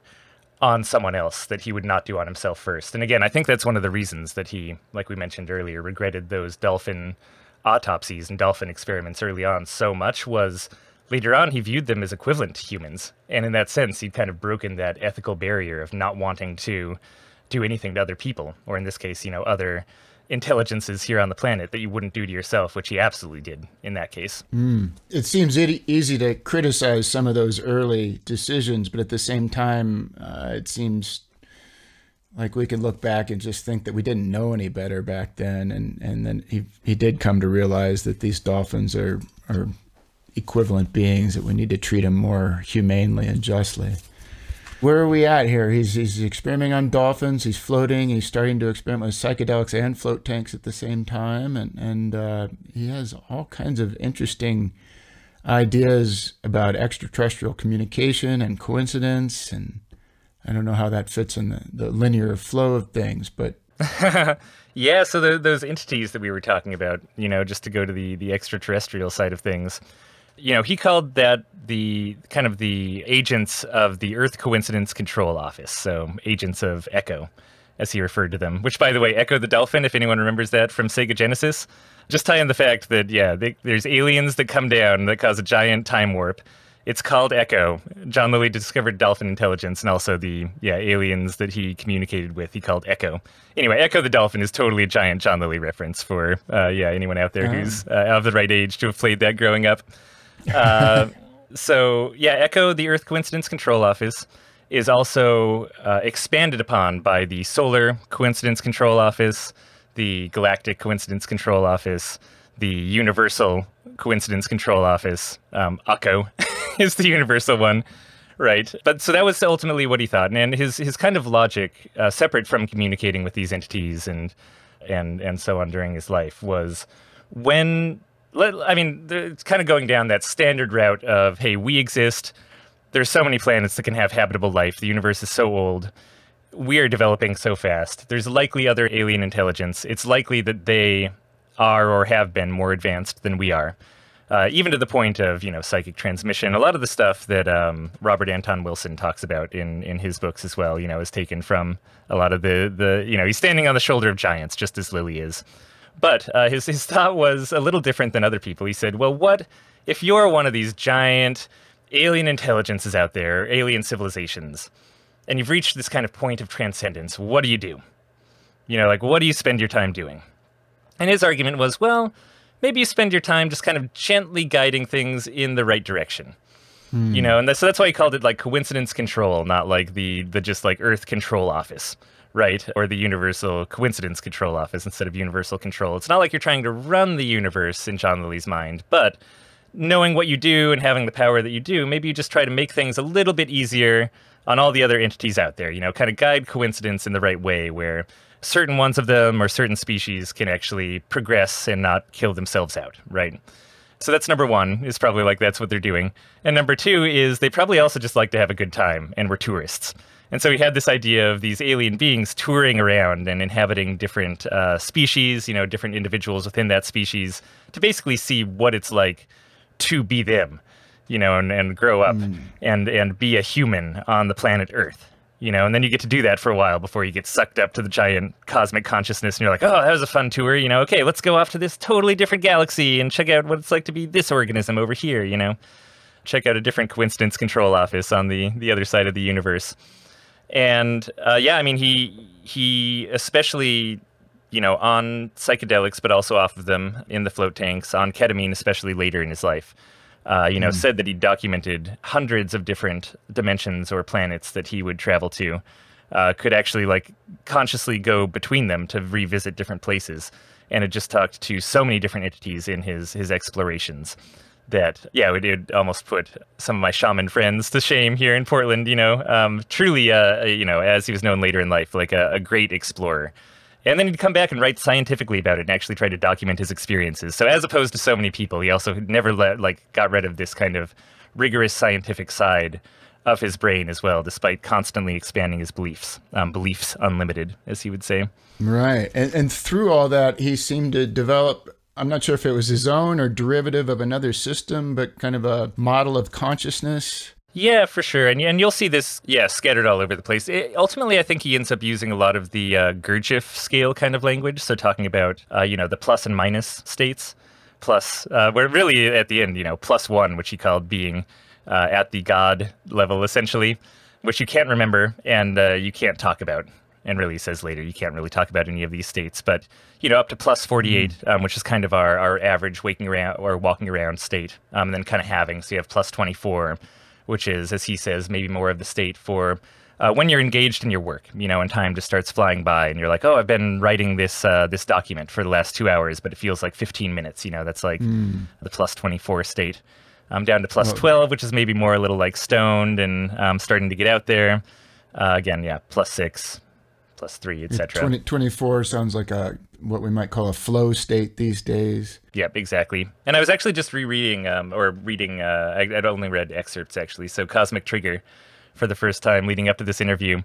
on someone else that he would not do on himself first. And again, I think that's one of the reasons that he, like we mentioned earlier, regretted those dolphin autopsies and dolphin experiments early on so much was later on he viewed them as equivalent to humans. And in that sense, he'd kind of broken that ethical barrier of not wanting to do anything to other people, or in this case, you know, other intelligences here on the planet that you wouldn't do to yourself, which he absolutely did in that case. Mm. It seems easy to criticize some of those early decisions, but at the same time, uh, it seems like we can look back and just think that we didn't know any better back then. And, and then he, he did come to realize that these dolphins are, are equivalent beings, that we need to treat them more humanely and justly. Where are we at here? He's, he's experimenting on dolphins. He's floating. He's starting to experiment with psychedelics and float tanks at the same time. And, and uh, he has all kinds of interesting ideas about extraterrestrial communication and coincidence. And I don't know how that fits in the, the linear flow of things, but... Yeah, so the, those entities that we were talking about, you know, just to go to the, the extraterrestrial side of things... You know, he called that the kind of the agents of the Earth Coincidence Control Office, so agents of Echo, as he referred to them, which, by the way, Echo the Dolphin, if anyone remembers that from Sega Genesis, just tie in the fact that, yeah, they, there's aliens that come down that cause a giant time warp. It's called Echo. John Lilly discovered dolphin intelligence and also the, yeah, aliens that he communicated with he called Echo. Anyway, Echo the Dolphin is totally a giant John Lilly reference for, uh, yeah, anyone out there um. who's uh, of the right age to have played that growing up. uh, so, yeah, Echo, the Earth Coincidence Control Office, is also uh, expanded upon by the Solar Coincidence Control Office, the Galactic Coincidence Control Office, the Universal Coincidence Control Office. Um, Echo is the universal one, right? But so that was ultimately what he thought. And his, his kind of logic, uh, separate from communicating with these entities and, and, and so on during his life, was when... I mean, it's kind of going down that standard route of, hey, we exist. There's so many planets that can have habitable life. The universe is so old. We are developing so fast. There's likely other alien intelligence. It's likely that they are or have been more advanced than we are, uh, even to the point of, you know, psychic transmission. A lot of the stuff that um, Robert Anton Wilson talks about in, in his books as well, you know, is taken from a lot of the, the, you know, he's standing on the shoulder of giants, just as Lilly is. But uh, his, his thought was a little different than other people. He said, well, what if you're one of these giant alien intelligences out there, alien civilizations, and you've reached this kind of point of transcendence, what do you do? You know, like, what do you spend your time doing? And his argument was, well, maybe you spend your time just kind of gently guiding things in the right direction. Hmm. You know, and that's, so that's why he called it, like, coincidence control, not like the, the just, like, Earth Control Office. Right, or the Universal Coincidence Control Office instead of Universal Control. It's not like you're trying to run the universe in John Lilly's mind, but knowing what you do and having the power that you do, maybe you just try to make things a little bit easier on all the other entities out there, you know, kind of guide coincidence in the right way where certain ones of them or certain species can actually progress and not kill themselves out, right? So that's number one, is probably like that's what they're doing. And number two is they probably also just like to have a good time and we're tourists. And so we had this idea of these alien beings touring around and inhabiting different uh, species, you know, different individuals within that species to basically see what it's like to be them, you know, and, and grow up mm. and, and be a human on the planet Earth, you know, and then you get to do that for a while before you get sucked up to the giant cosmic consciousness and you're like, oh, that was a fun tour, you know, okay, let's go off to this totally different galaxy and check out what it's like to be this organism over here, you know, check out a different coincidence control office on the, the other side of the universe. And uh, yeah, I mean, he, he especially, you know, on psychedelics, but also off of them in the float tanks, on ketamine, especially later in his life, uh, you know, mm. said that he documented hundreds of different dimensions or planets that he would travel to, uh, could actually like consciously go between them to revisit different places. And it just talked to so many different entities in his, his explorations that, yeah, it, it almost put some of my shaman friends to shame here in Portland, you know, um, truly, uh, you know, as he was known later in life, like a, a great explorer. And then he'd come back and write scientifically about it and actually try to document his experiences. So as opposed to so many people, he also never let, like got rid of this kind of rigorous scientific side of his brain as well, despite constantly expanding his beliefs, um, beliefs unlimited, as he would say. Right. And, and through all that, he seemed to develop, I'm not sure if it was his own or derivative of another system, but kind of a model of consciousness. Yeah, for sure. And, and you'll see this, yeah, scattered all over the place. It, ultimately, I think he ends up using a lot of the uh, Gurdjieff scale kind of language. So talking about, uh, you know, the plus and minus states, plus, uh, where really at the end, you know, plus one, which he called being uh, at the God level, essentially, which you can't remember and uh, you can't talk about. And really says later, you can't really talk about any of these states. But, you know, up to plus forty-eight, mm. um, which is kind of our, our average waking around or walking around state, um, and then kind of halving. So you have plus twenty-four. Which is, as he says, maybe more of the state for uh, when you're engaged in your work, you know, and time just starts flying by and you're like, oh, I've been writing this uh, this document for the last two hours, but it feels like fifteen minutes, you know, that's like mm. the plus twenty-four state. I'm um, down to plus twelve, which is maybe more a little like stoned and um, starting to get out there. Uh, again, yeah, plus six, plus three, et cetera. twenty, twenty-four sounds like a what we might call a flow state these days. Yep, exactly. And I was actually just rereading um, or reading, uh, I, I'd only read excerpts actually, so Cosmic Trigger for the first time leading up to this interview.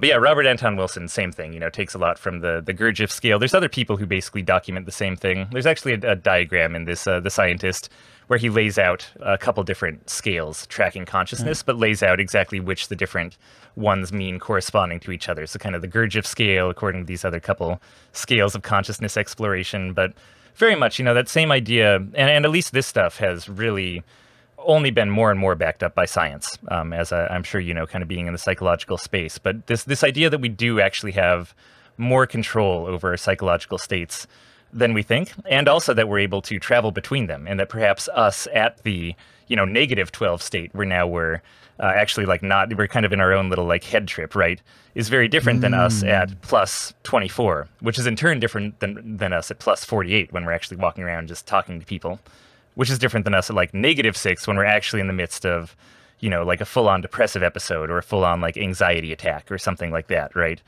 But yeah, Robert Anton Wilson, same thing, you know, takes a lot from the, the Gurdjieff scale. There's other people who basically document the same thing. There's actually a, a diagram in this, uh, The Scientist, where he lays out a couple different scales tracking consciousness, mm. but lays out exactly which the different ones mean corresponding to each other. So kind of the Gurdjieff scale, according to these other couple scales of consciousness exploration, but very much, you know, that same idea, and, and at least this stuff has really only been more and more backed up by science, um, as I, I'm sure you know, kind of being in the psychological space. But this, this idea that we do actually have more control over our psychological states than we think, and also that we're able to travel between them, and that perhaps us at the, you know, negative twelve state, where now we're uh, actually like not, we're kind of in our own little like head trip, right, is very different mm. than us at plus twenty-four, which is in turn different than, than us at plus forty-eight when we're actually walking around just talking to people, which is different than us at like negative six when we're actually in the midst of, you know, like a full-on depressive episode or a full-on like anxiety attack or something like that, right?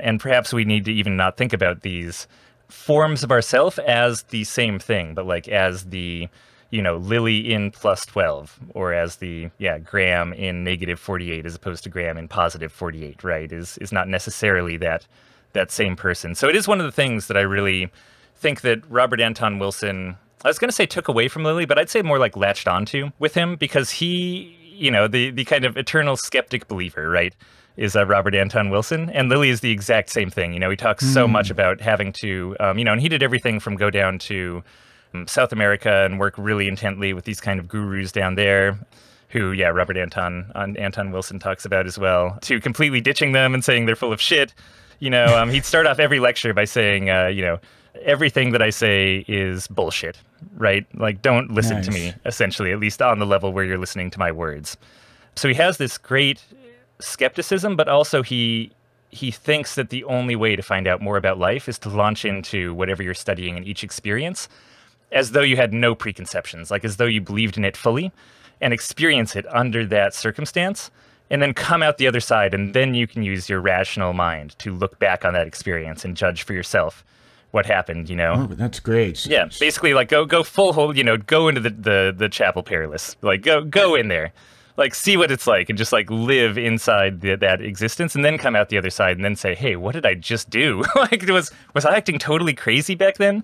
And perhaps we need to even not think about these forms of ourself as the same thing, but like as the, you know, Lilly in plus twelve, or as the, yeah, Graham in negative forty-eight as opposed to Graham in positive forty-eight, right, is, is not necessarily that, that same person. So it is one of the things that I really think that Robert Anton Wilson, I was going to say took away from Lilly, but I'd say more like latched onto with him, because he, you know, the, the kind of eternal skeptic believer, right, is uh, Robert Anton Wilson. And Lilly is the exact same thing. You know, he talks mm. so much about having to, um, you know, and he did everything from go down to um, South America and work really intently with these kind of gurus down there, who, yeah, Robert Anton, uh, Anton Wilson talks about as well, to completely ditching them and saying they're full of shit. You know, um, he'd start off every lecture by saying, uh, you know, everything that I say is bullshit, right? Like, don't listen nice. to me, essentially, at least on the level where you're listening to my words. So he has this great skepticism, but also he he thinks that the only way to find out more about life is to launch into whatever you're studying in each experience as though you had no preconceptions, like as though you believed in it fully and experience it under that circumstance, and then come out the other side, and then you can use your rational mind to look back on that experience and judge for yourself what happened, you know? Oh, that's great. Yeah, basically, like, go go full hole, you know, go into the, the, the Chapel Perilous. Like, go go in there. Like, see what it's like, and just, like, live inside the, that existence, and then come out the other side, and then say, hey, what did I just do? Like, was, was I acting totally crazy back then?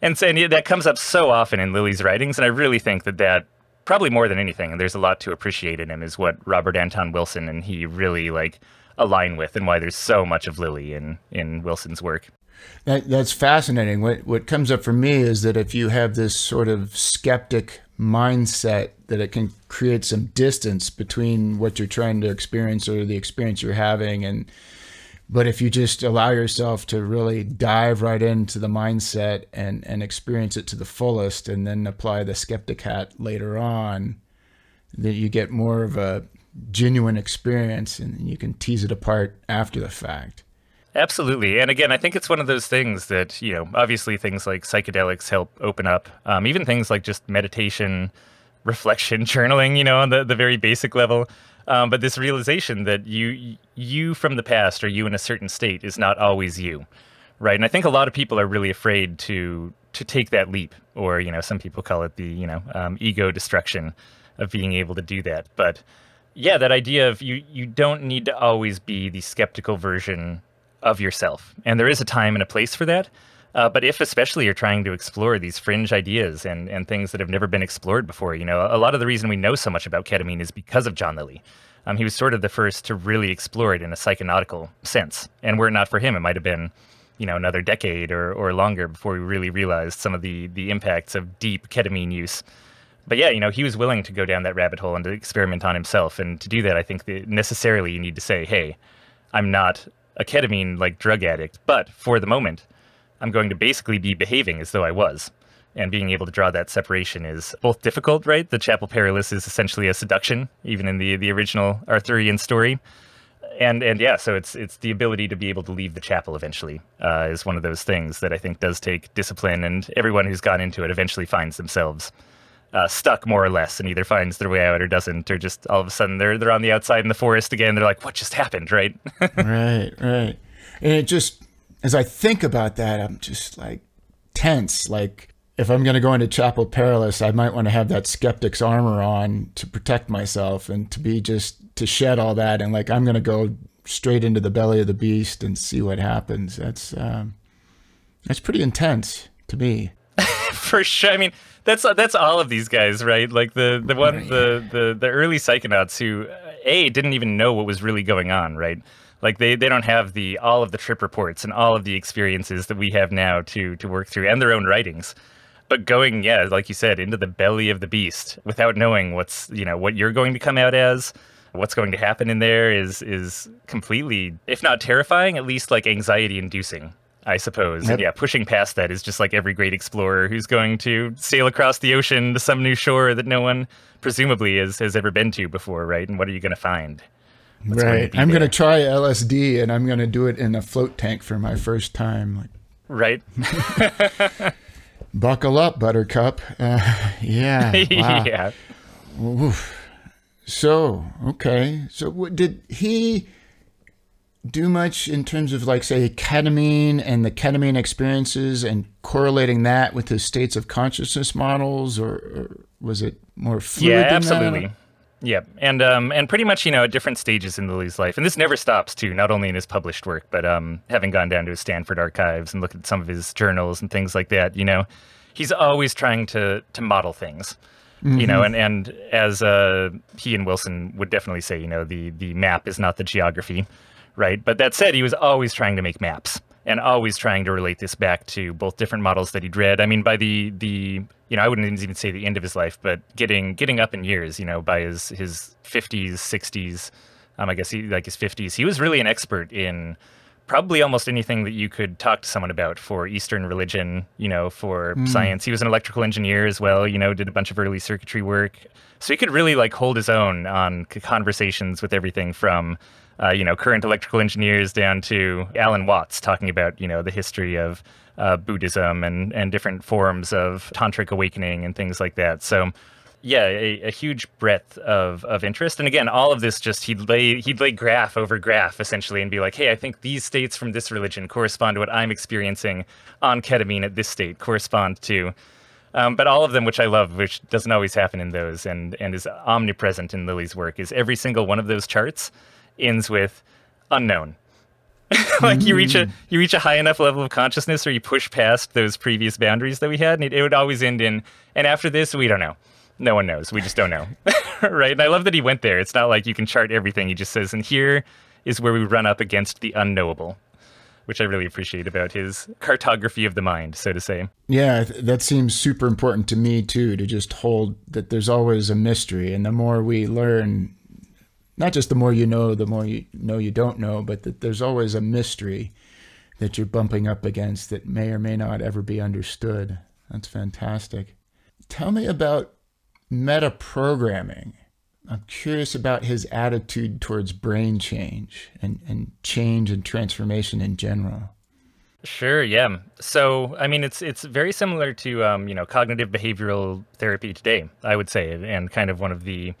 And, and yeah, that comes up so often in Lilly's writings, and I really think that that probably more than anything, and there's a lot to appreciate in him, is what Robert Anton Wilson and he really like align with, and why there's so much of Lilly in in Wilson's work. That, that's fascinating. What, what comes up for me is that if you have this sort of skeptic mindset, that it can create some distance between what you're trying to experience or the experience you're having. And but if you just allow yourself to really dive right into the mindset and, and experience it to the fullest, and then apply the skeptic hat later on, that you get more of a genuine experience, and you can tease it apart after the fact. Absolutely. And again, I think it's one of those things that, you know, obviously things like psychedelics help open up, um, even things like just meditation, reflection, journaling, you know, on the, the very basic level. Um, but this realization that you you from the past, or you in a certain state, is not always you, right? And I think a lot of people are really afraid to to take that leap, or, you know, some people call it the, you know, um, ego destruction of being able to do that. But yeah, that idea of you you don't need to always be the skeptical version of yourself. And there is a time and a place for that. Uh, but if especially you're trying to explore these fringe ideas and, and things that have never been explored before, you know, a lot of the reason we know so much about ketamine is because of John Lilly. Um, he was sort of the first to really explore it in a psychonautical sense. And were it not for him, it might have been, you know, another decade or, or longer before we really realized some of the, the impacts of deep ketamine use. But yeah, you know, he was willing to go down that rabbit hole and to experiment on himself. And to do that, I think that necessarily you need to say, hey, I'm not a ketamine like drug addict, but for the moment, I'm going to basically be behaving as though I was. And being able to draw that separation is both difficult, right? The Chapel Perilous is essentially a seduction, even in the the original Arthurian story. And and yeah, so it's it's the ability to be able to leave the chapel eventually uh, is one of those things that I think does take discipline, and everyone who's gone into it eventually finds themselves uh, stuck more or less, and either finds their way out or doesn't, or just all of a sudden they're they're on the outside in the forest again. They're like, what just happened, right? Right, right. And it just... as I think about that, I'm just like tense. Like, if I'm going to go into Chapel Perilous, I might want to have that skeptic's armor on to protect myself, and to be just to shed all that. And like, I'm going to go straight into the belly of the beast and see what happens. That's um, that's pretty intense to me. For sure. I mean, that's that's all of these guys, right? Like the the one oh, yeah. the, the the early psychonauts who a didn't even know what was really going on, right? Like they, they don't have the all of the trip reports and all of the experiences that we have now to to work through, and their own writings. But going, yeah, like you said, into the belly of the beast without knowing what's, you know, what you're going to come out as, what's going to happen in there is is completely, if not terrifying, at least like anxiety inducing, I suppose. Yep. And yeah, pushing past that is just like every great explorer who's going to sail across the ocean to some new shore that no one presumably is, has ever been to before, right? And what are you going to find? What's right. Going I'm going to try L S D, and I'm going to do it in a float tank for my first time. Like, right. Buckle up, Buttercup. Uh, yeah. Wow. Yeah. Oof. So, okay. So what, did he do much in terms of, like, say, ketamine and the ketamine experiences and correlating that with his states of consciousness models, or, or was it more fluid yeah, than absolutely. That? Yeah, and um, and pretty much, you know, at different stages in Lilly's life, and this never stops too. Not only in his published work, but um, having gone down to his Stanford archives and looked at some of his journals and things like that, you know, he's always trying to to model things, mm-hmm. you know, and and as uh, he and Wilson would definitely say, you know, the the map is not the geography, right? But that said, he was always trying to make maps and always trying to relate this back to both different models that he'd read. I mean, by the the you know, I wouldn't even say the end of his life, but getting getting up in years, you know, by his his fifties, sixties, um, I guess he like his fifties, he was really an expert in probably almost anything that you could talk to someone about for Eastern religion, you know, for mm. science. He was an electrical engineer as well, you know, did a bunch of early circuitry work. So he could really like hold his own on conversations with everything from Uh, you know, current electrical engineers down to Alan Watts talking about, you know, the history of uh, Buddhism and, and different forms of tantric awakening and things like that. So, yeah, a, a huge breadth of, of interest. And again, all of this just he'd lay, he'd lay graph over graph, essentially, and be like, hey, I think these states from this religion correspond to what I'm experiencing on ketamine at this state correspond to. Um, but all of them, which I love, which doesn't always happen in those and, and is omnipresent in Lilly's work, is every single one of those charts ends with unknown. Like you reach a you reach a high enough level of consciousness, or you push past those previous boundaries that we had, and it, it would always end in, and after this we don't know. no one knows. We just don't know. Right? And I love that he went there. It's not like you can chart everything. He just says, and here is where we run up against the unknowable, which I really appreciate about his cartography of the mind, so to say. Yeah, that seems super important to me, too, to just hold that there's always a mystery. And the more we learn, not just the more you know, the more you know you don't know, but that there's always a mystery that you're bumping up against that may or may not ever be understood. That's fantastic. Tell me about metaprogramming. I'm curious about his attitude towards brain change and, and change and transformation in general. Sure, yeah. So, I mean, it's it's very similar to, um, you know, cognitive behavioral therapy today, I would say, and kind of one of the,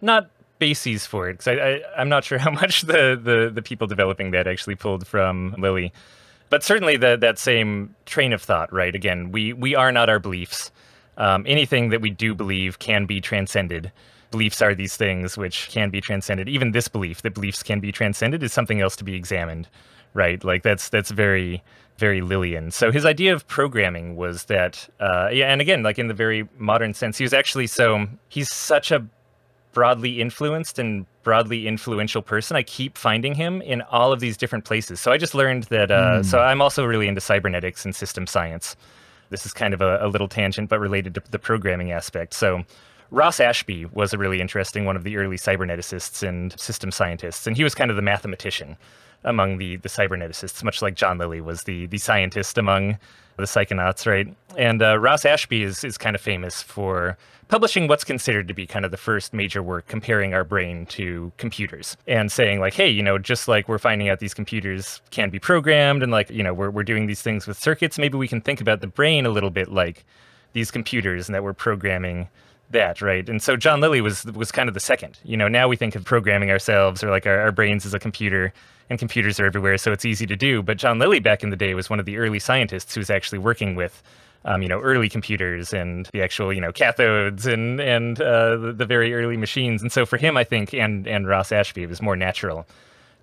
not bases for it, because I, I, I'm not sure how much the, the, the people developing that actually pulled from Lilly. But certainly the, that same train of thought, right? Again, we, we are not our beliefs. Um, anything that we do believe can be transcended. Beliefs are these things which can be transcended. Even this belief that beliefs can be transcended is something else to be examined, right? Like that's that's very, very Lillian. So his idea of programming was that, uh, yeah, and again, like in the very modern sense, he was actually so, he's such a broadly influenced and broadly influential person. I keep finding him in all of these different places. So I just learned that, uh, mm. so I'm also really into cybernetics and system science. This is kind of a, a little tangent, but related to the programming aspect. So Ross Ashby was a really interesting one of the early cyberneticists and system scientists, and he was kind of the mathematician among the, the cyberneticists, much like John Lilly was the, the scientist among the psychonauts, right? And uh, Ross Ashby is, is kind of famous for publishing what's considered to be kind of the first major work comparing our brain to computers and saying like, hey, you know, just like we're finding out these computers can be programmed and like, you know, we're, we're doing these things with circuits, maybe we can think about the brain a little bit like these computers and that we're programming that, right? And so John Lilly was was kind of the second. You know, now we think of programming ourselves or like our, our brains as a computer, and computers are everywhere, so it's easy to do. But John Lilly back in the day was one of the early scientists who was actually working with, um, you know, early computers and the actual, you know, cathodes and and uh, the, the very early machines. And so for him, I think, and and Ross Ashby, it was more natural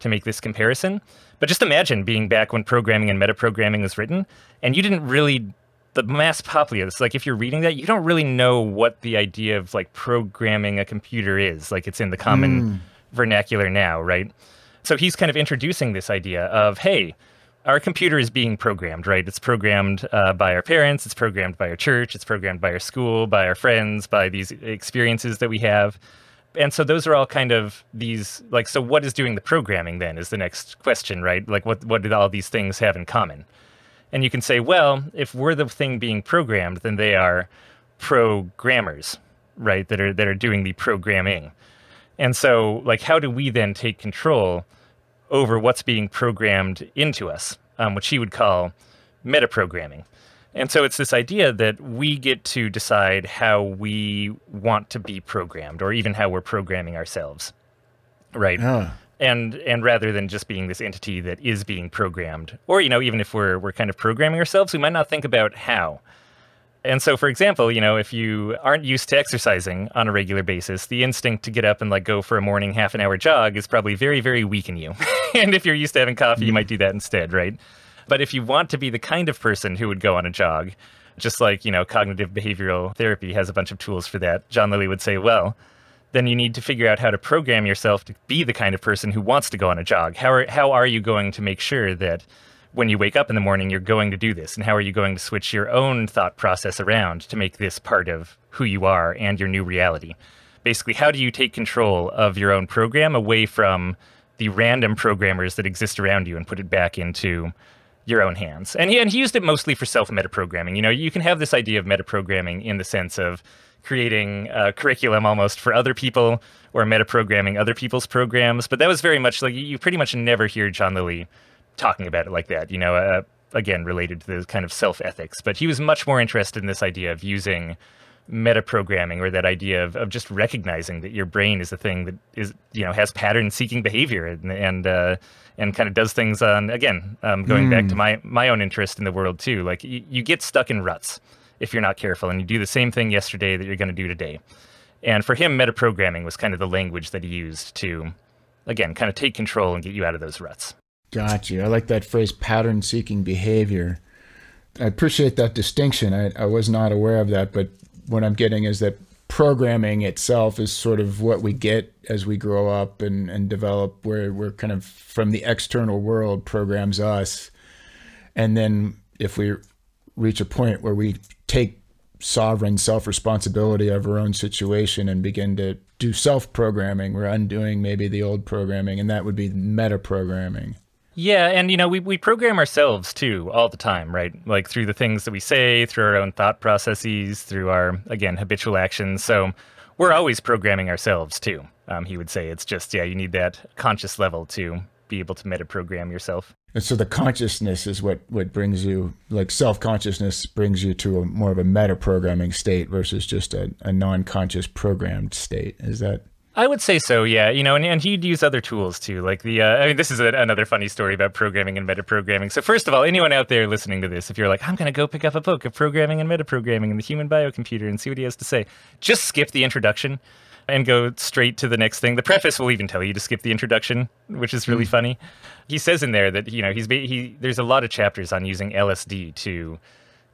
to make this comparison. But just imagine being back when programming and metaprogramming was written, and you didn't really. The mass populace, like if you're reading that, you don't really know what the idea of like programming a computer is. Like it's in the common mm. vernacular now, right? So he's kind of introducing this idea of, hey, our computer is being programmed, right? It's programmed uh, by our parents, it's programmed by our church, it's programmed by our school, by our friends, by these experiences that we have. And so those are all kind of these, like, so what is doing the programming then is the next question, right? Like what, what do all these things have in common? And you can say, well, if we're the thing being programmed, then they are programmers, right, that are, that are doing the programming. And so, like, how do we then take control over what's being programmed into us, um, which he would call metaprogramming? And so it's this idea that we get to decide how we want to be programmed, or even how we're programming ourselves, right? Yeah. And and rather than just being this entity that is being programmed, or, you know, even if we're, we're kind of programming ourselves, we might not think about how. And so, for example, you know, if you aren't used to exercising on a regular basis, the instinct to get up and like go for a morning half an hour jog is probably very, very weak in you. And if you're used to having coffee, you might do that instead, right? But if you want to be the kind of person who would go on a jog, just like, you know, cognitive behavioral therapy has a bunch of tools for that, John Lilly would say, well, then you need to figure out how to program yourself to be the kind of person who wants to go on a jog. How are, how are you going to make sure that when you wake up in the morning, you're going to do this? And how are you going to switch your own thought process around to make this part of who you are and your new reality? Basically, how do you take control of your own program away from the random programmers that exist around you and put it back into your own hands? And he, and he used it mostly for self-metaprogramming. You know, you can have this idea of metaprogramming in the sense of creating a curriculum almost for other people or metaprogramming other people's programs. But that was very much like, you pretty much never hear John Lilly talking about it like that, you know, uh, again, related to the kind of self-ethics. But he was much more interested in this idea of using metaprogramming, or that idea of, of just recognizing that your brain is the thing that is, you know, has pattern-seeking behavior and and, uh, and kind of does things on, again, um, going mm. back to my, my own interest in the world too, like y you get stuck in ruts if you're not careful, and you do the same thing yesterday that you're going to do today. And for him, metaprogramming was kind of the language that he used to, again, kind of take control and get you out of those ruts. Got you. I like that phrase, pattern-seeking behavior. I appreciate that distinction. I, I was not aware of that, but what I'm getting is that programming itself is sort of what we get as we grow up and, and develop, where we're kind of from the external world programs us. And then if we reach a point where we take sovereign self-responsibility of our own situation and begin to do self-programming, we're undoing maybe the old programming, and that would be metaprogramming. Yeah, and you know, we, we program ourselves too all the time, right? Like through the things that we say, through our own thought processes, through our, again, habitual actions. So we're always programming ourselves too, um, he would say. It's just, yeah, you need that conscious level to be able to metaprogram yourself. And so the consciousness is what, what brings you, like self-consciousness brings you to a more of a metaprogramming state versus just a, a non-conscious programmed state. Is that? I would say so, yeah. You know, and, and he'd use other tools too, like the, uh, I mean, this is a, another funny story about programming and metaprogramming. So first of all, anyone out there listening to this, if you're like, I'm going to go pick up a book of Programming and Metaprogramming in the Human Biocomputer and see what he has to say, just skip the introduction and go straight to the next thing. The preface will even tell you to skip the introduction, which is really mm. funny. He says in there that, you know, he's he, there's a lot of chapters on using L S D to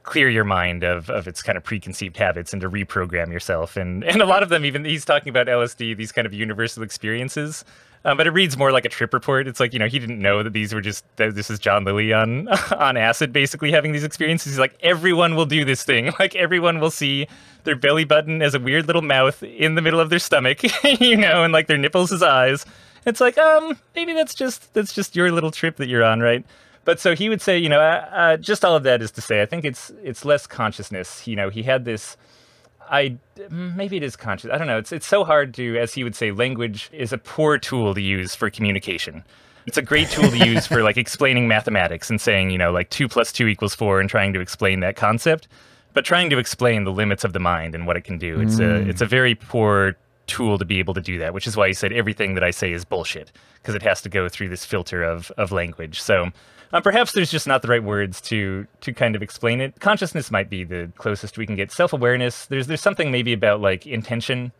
clear your mind of, of its kind of preconceived habits and to reprogram yourself. And, and a lot of them, even he's talking about L S D, these kind of universal experiences. Um, but it reads more like a trip report. It's like, you know, he didn't know that these were just, that this is John Lilly on, on acid, basically having these experiences. He's like, everyone will do this thing. Like, everyone will see their belly button as a weird little mouth in the middle of their stomach, you know, and like their nipples as eyes. It's like, um, maybe that's just, that's just your little trip that you're on, right? But so he would say, you know, uh, uh, just all of that is to say, I think it's, it's less consciousness. You know, he had this... I, maybe it is conscious. I don't know. It's, it's so hard to, as he would say, language is a poor tool to use for communication. It's a great tool to use for like explaining mathematics and saying, you know, like two plus two equals four and trying to explain that concept, but trying to explain the limits of the mind and what it can do. It's mm. a, it's a very poor tool to be able to do that, which is why he said everything that I say is bullshit, because it has to go through this filter of, of language. So Um, perhaps there's just not the right words to to kind of explain it. Consciousness might be the closest we can get. Self-awareness, there's there's something maybe about like intention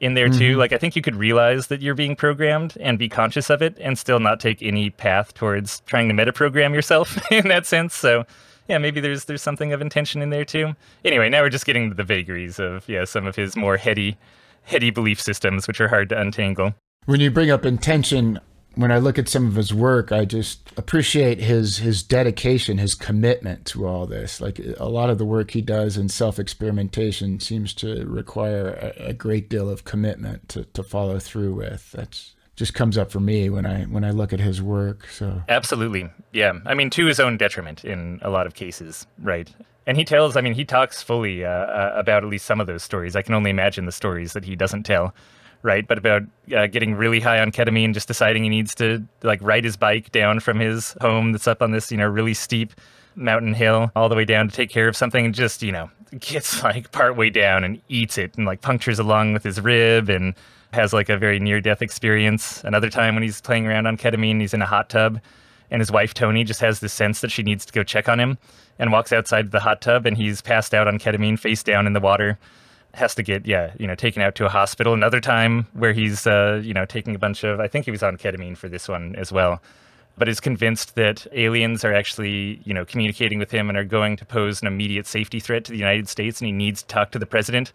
in there mm-hmm. too. Like I think you could realize that you're being programmed and be conscious of it and still not take any path towards trying to metaprogram yourself in that sense. So yeah, maybe there's there's something of intention in there too. Anyway, now we're just getting to the vagaries of yeah some of his more heady, heady belief systems, which are hard to untangle. When you bring up intention, when I look at some of his work, I just appreciate his his dedication, his commitment to all this. Like a lot of the work he does in self-experimentation seems to require a, a great deal of commitment to, to follow through with. That's just comes up for me when I when I look at his work. So absolutely. Yeah. I mean, to his own detriment in a lot of cases, right? And he tells, I mean, he talks fully uh, uh, about at least some of those stories. I can only imagine the stories that he doesn't tell. Right, but about uh, getting really high on ketamine, just deciding he needs to like ride his bike down from his home that's up on this, you know, really steep mountain hill all the way down to take care of something, and just, you know, gets like partway down and eats it and like punctures a lung with his rib and has like a very near-death experience. Another time when he's playing around on ketamine, he's in a hot tub and his wife, Toni, just has this sense that she needs to go check on him and walks outside the hot tub and he's passed out on ketamine face down in the water. Has to get, yeah, you know, taken out to a hospital. Another time where he's, uh, you know, taking a bunch of, I think he was on ketamine for this one as well, but is convinced that aliens are actually, you know, communicating with him and are going to pose an immediate safety threat to the United States, and he needs to talk to the president,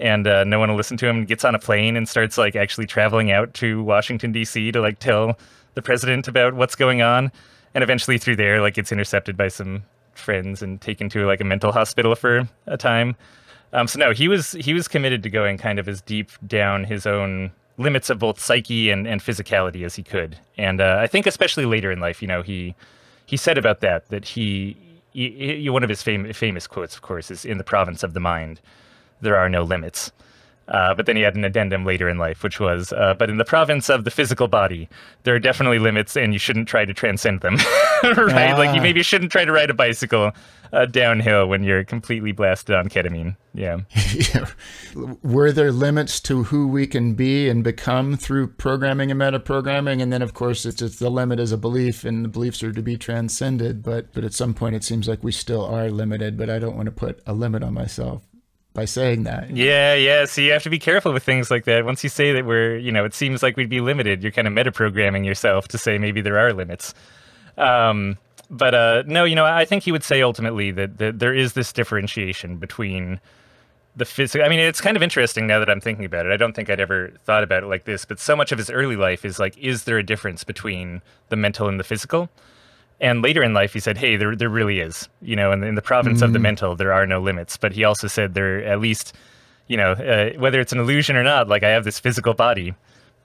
and uh, no one will listen to him, and gets on a plane and starts, like, actually traveling out to Washington, D C to, like, tell the president about what's going on, and eventually through there, like, gets intercepted by some friends and taken to, like, a mental hospital for a time. Um, so no, he was he was committed to going kind of as deep down his own limits of both psyche and, and physicality as he could. And uh, I think especially later in life, you know, he he said about that, that he, he, he one of his fam famous quotes, of course, is in the province of the mind, there are no limits. Uh, but then he had an addendum later in life, which was, uh, but in the province of the physical body, there are definitely limits and you shouldn't try to transcend them, right? Ah. Like you maybe shouldn't try to ride a bicycle uh, downhill when you're completely blasted on ketamine. Yeah. yeah. Were there limits to who we can be and become through programming and metaprogramming? And then, of course, it's just the limit is a belief and the beliefs are to be transcended. But, but at some point, it seems like we still are limited, but I don't want to put a limit on myself by saying that. Yeah, yeah. So you have to be careful with things like that. Once you say that we're, you know, it seems like we'd be limited, you're kind of metaprogramming yourself to say maybe there are limits. Um, but uh, no, you know, I think he would say ultimately that, that there is this differentiation between the physical. I mean, it's kind of interesting now that I'm thinking about it. I don't think I'd ever thought about it like this, but so much of his early life is like, is there a difference between the mental and the physical? And later in life, he said, hey, there, there really is, you know, in, in the province mm. of the mental, there are no limits. But he also said there, at least, you know, uh, whether it's an illusion or not, like I have this physical body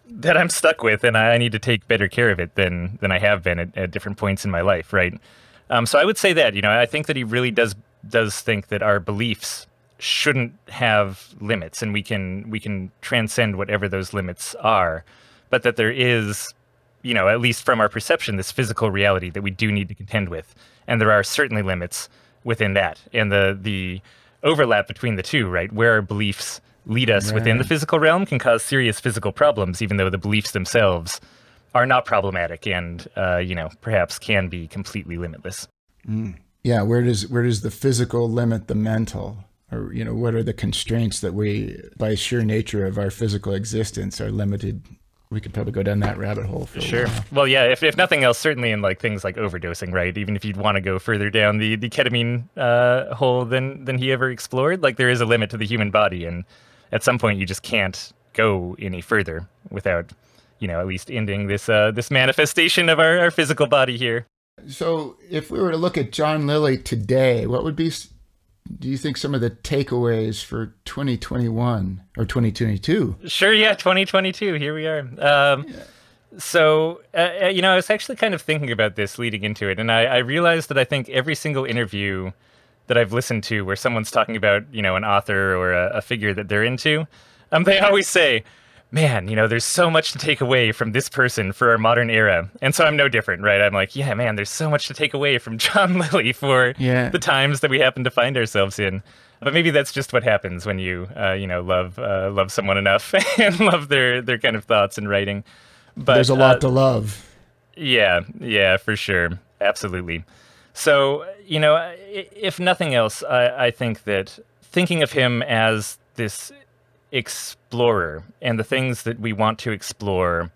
that I'm stuck with, and I, I need to take better care of it than than I have been at, at different points in my life, right? Um, so I would say that, you know, I think that he really does does think that our beliefs shouldn't have limits, and we can we can transcend whatever those limits are, but that there is, you know, at least from our perception, this physical reality that we do need to contend with. And there are certainly limits within that. And the the overlap between the two, right, where our beliefs lead us right. within the physical realm can cause serious physical problems, even though the beliefs themselves are not problematic and, uh, you know, perhaps can be completely limitless. Mm. Yeah, where does, where does the physical limit the mental? Or, you know, what are the constraints that we, by sheer nature of our physical existence, are limited? We could probably go down that rabbit hole for sure. Well, yeah, if, if nothing else, certainly in like things like overdosing, right? Even if you'd want to go further down the, the ketamine uh, hole than, than he ever explored, like there is a limit to the human body. And at some point you just can't go any further without, you know, at least ending this, uh, this manifestation of our, our physical body here. So if we were to look at John Lilly today, what would be, do you think, some of the takeaways for twenty twenty-one or twenty twenty-two? Sure, yeah, twenty twenty-two. Here we are. Um, yeah. So, uh, you know, I was actually kind of thinking about this leading into it, and I, I realized that I think every single interview that I've listened to where someone's talking about, you know, an author or a, a figure that they're into, um, they always say, man, you know, there's so much to take away from this person for our modern era. And so I'm no different, right? I'm like, yeah, man, there's so much to take away from John Lilly for yeah. the times that we happen to find ourselves in. But maybe that's just what happens when you, uh, you know, love uh, love someone enough and love their, their kind of thoughts and writing. But there's a lot uh, to love. Yeah, yeah, for sure. Absolutely. So, you know, if nothing else, I, I think that thinking of him as this explorer and the things that we want to explore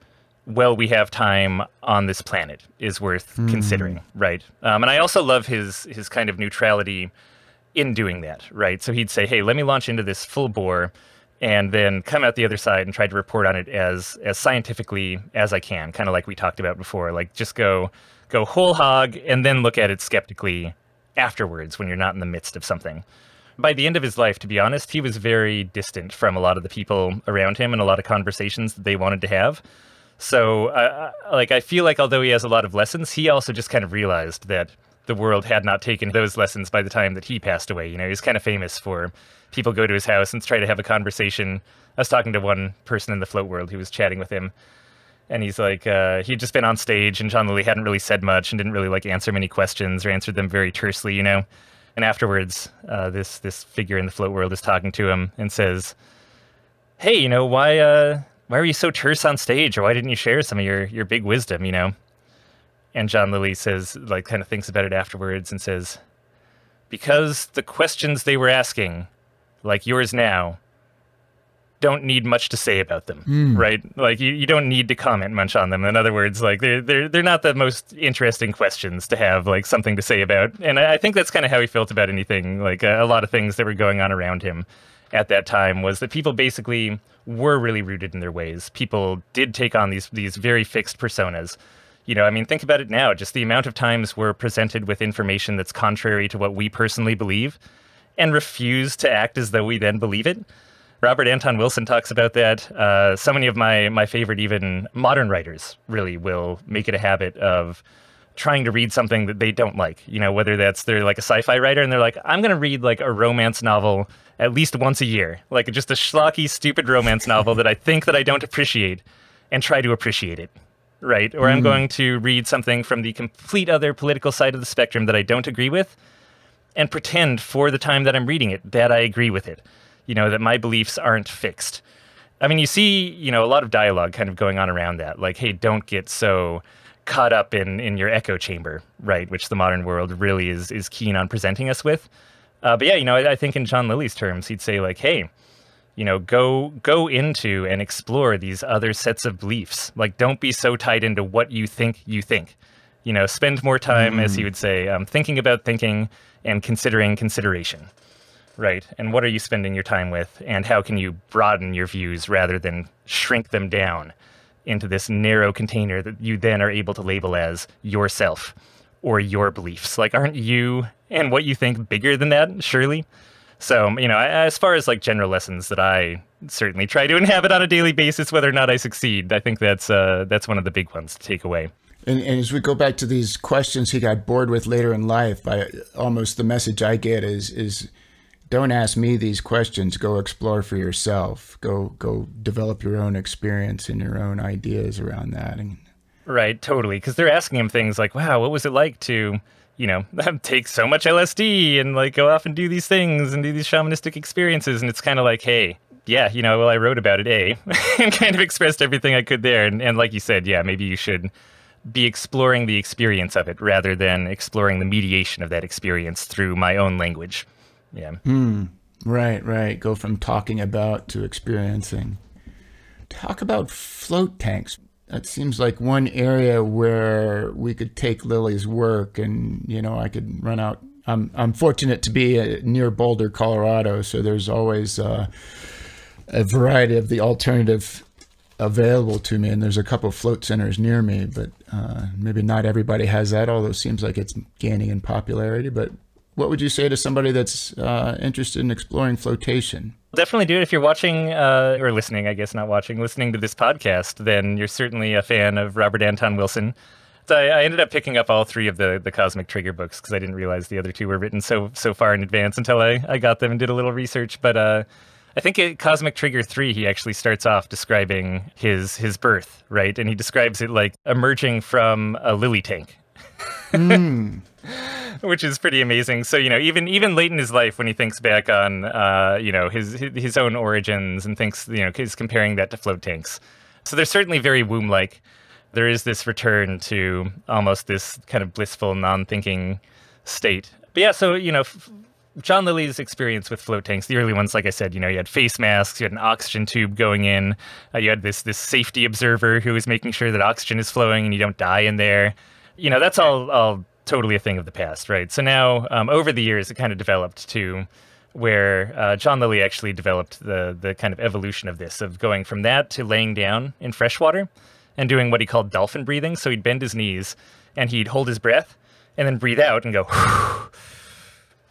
while we have time on this planet is worth mm. considering, right? Um, and I also love his his kind of neutrality in doing that, right? So he'd say, hey, let me launch into this full bore and then come out the other side and try to report on it as as scientifically as I can, kind of like we talked about before, like just go go whole hog and then look at it skeptically afterwards when you're not in the midst of something. By the end of his life, to be honest, he was very distant from a lot of the people around him and a lot of conversations that they wanted to have. So, uh, like, I feel like although he has a lot of lessons, he also just kind of realized that the world had not taken those lessons by the time that he passed away. You know, he was kind of famous for people go to his house and try to have a conversation. I was talking to one person in the float world who was chatting with him. And he's like, uh, he'd just been on stage and John Lilly hadn't really said much and didn't really, like, answer many questions or answered them very tersely, you know. And afterwards, uh, this this figure in the float world is talking to him and says, "Hey, you know, why uh, why were you so terse on stage, or why didn't you share some of your your big wisdom, you know?" And John Lilly says, like, kind of thinks about it afterwards and says, "Because the questions they were asking, like yours now, don't need much to say about them, mm. right? Like you, you don't need to comment much on them. In other words, like they're, they're, they're not the most interesting questions to have like something to say about." And I, I think that's kind of how he felt about anything. Like a, a lot of things that were going on around him at that time was that people basically were really rooted in their ways. People did take on these, these very fixed personas. You know, I mean, think about it now, just the amount of times we're presented with information that's contrary to what we personally believe and refuse to act as though we then believe it. Robert Anton Wilson talks about that. Uh, so many of my, my favorite, even modern writers, really will make it a habit of trying to read something that they don't like. You know, whether that's they're like a sci-fi writer and they're like, I'm going to read like a romance novel at least once a year, like just a schlocky, stupid romance novel that I think that I don't appreciate and try to appreciate it, right? Or mm. I'm going to read something from the complete other political side of the spectrum that I don't agree with and pretend for the time that I'm reading it that I agree with it. You know, that my beliefs aren't fixed. I mean, you see, you know, a lot of dialogue kind of going on around that. Like, hey, don't get so caught up in, in your echo chamber, right? Which the modern world really is is keen on presenting us with. Uh, but yeah, you know, I, I think in John Lilly's terms, he'd say like, hey, you know, go, go into and explore these other sets of beliefs. Like, don't be so tied into what you think you think. You know, spend more time, mm. as he would say, um, thinking about thinking and considering consideration. Right. And what are you spending your time with? And how can you broaden your views rather than shrink them down into this narrow container that you then are able to label as yourself or your beliefs? Like, aren't you and what you think bigger than that, surely? So, you know, as far as like general lessons that I certainly try to inhabit on a daily basis, whether or not I succeed, I think that's uh, that's one of the big ones to take away. And, and as we go back to these questions he got bored with later in life, I, almost the message I get is, is don't ask me these questions. Go explore for yourself. Go go develop your own experience and your own ideas around that. And, right, totally. Because they're asking him things like, wow, what was it like to, you know, take so much L S D and like go off and do these things and do these shamanistic experiences? And it's kind of like, hey, yeah, you know, well, I wrote about it, eh? And kind of expressed everything I could there. And, and like you said, yeah, maybe you should be exploring the experience of it rather than exploring the mediation of that experience through my own language. Yeah. Mm, right, right. Go from talking about to experiencing. Talk about float tanks. That seems like one area where we could take Lilly's work and, you know, I could run out. I'm, I'm fortunate to be near Boulder, Colorado, so there's always uh, a variety of the alternative available to me, and there's a couple of float centers near me, but uh, maybe not everybody has that, although it seems like it's gaining in popularity. But what would you say to somebody that's uh, interested in exploring flotation? Definitely do it. If you're watching uh, or listening, I guess not watching, listening to this podcast, then you're certainly a fan of Robert Anton Wilson. So I, I ended up picking up all three of the, the Cosmic Trigger books because I didn't realize the other two were written so so far in advance until I, I got them and did a little research. But uh, I think at Cosmic Trigger three, he actually starts off describing his, his birth, right? And he describes it like emerging from a lily tank. Mm. Which is pretty amazing. So, you know, even even late in his life, when he thinks back on, uh, you know, his his own origins and thinks, you know, he's comparing that to float tanks. So they're certainly very womb-like. There is this return to almost this kind of blissful, non-thinking state. But yeah, so, you know, John Lilly's experience with float tanks, the early ones, like I said, you know, you had face masks, you had an oxygen tube going in, uh, you had this this safety observer who was making sure that oxygen is flowing and you don't die in there. You know, that's all all... totally a thing of the past, right? So now, um, over the years, it kind of developed to where uh, John Lilly actually developed the the kind of evolution of this, of going from that to laying down in freshwater and doing what he called dolphin breathing. So he'd bend his knees and he'd hold his breath and then breathe out and go,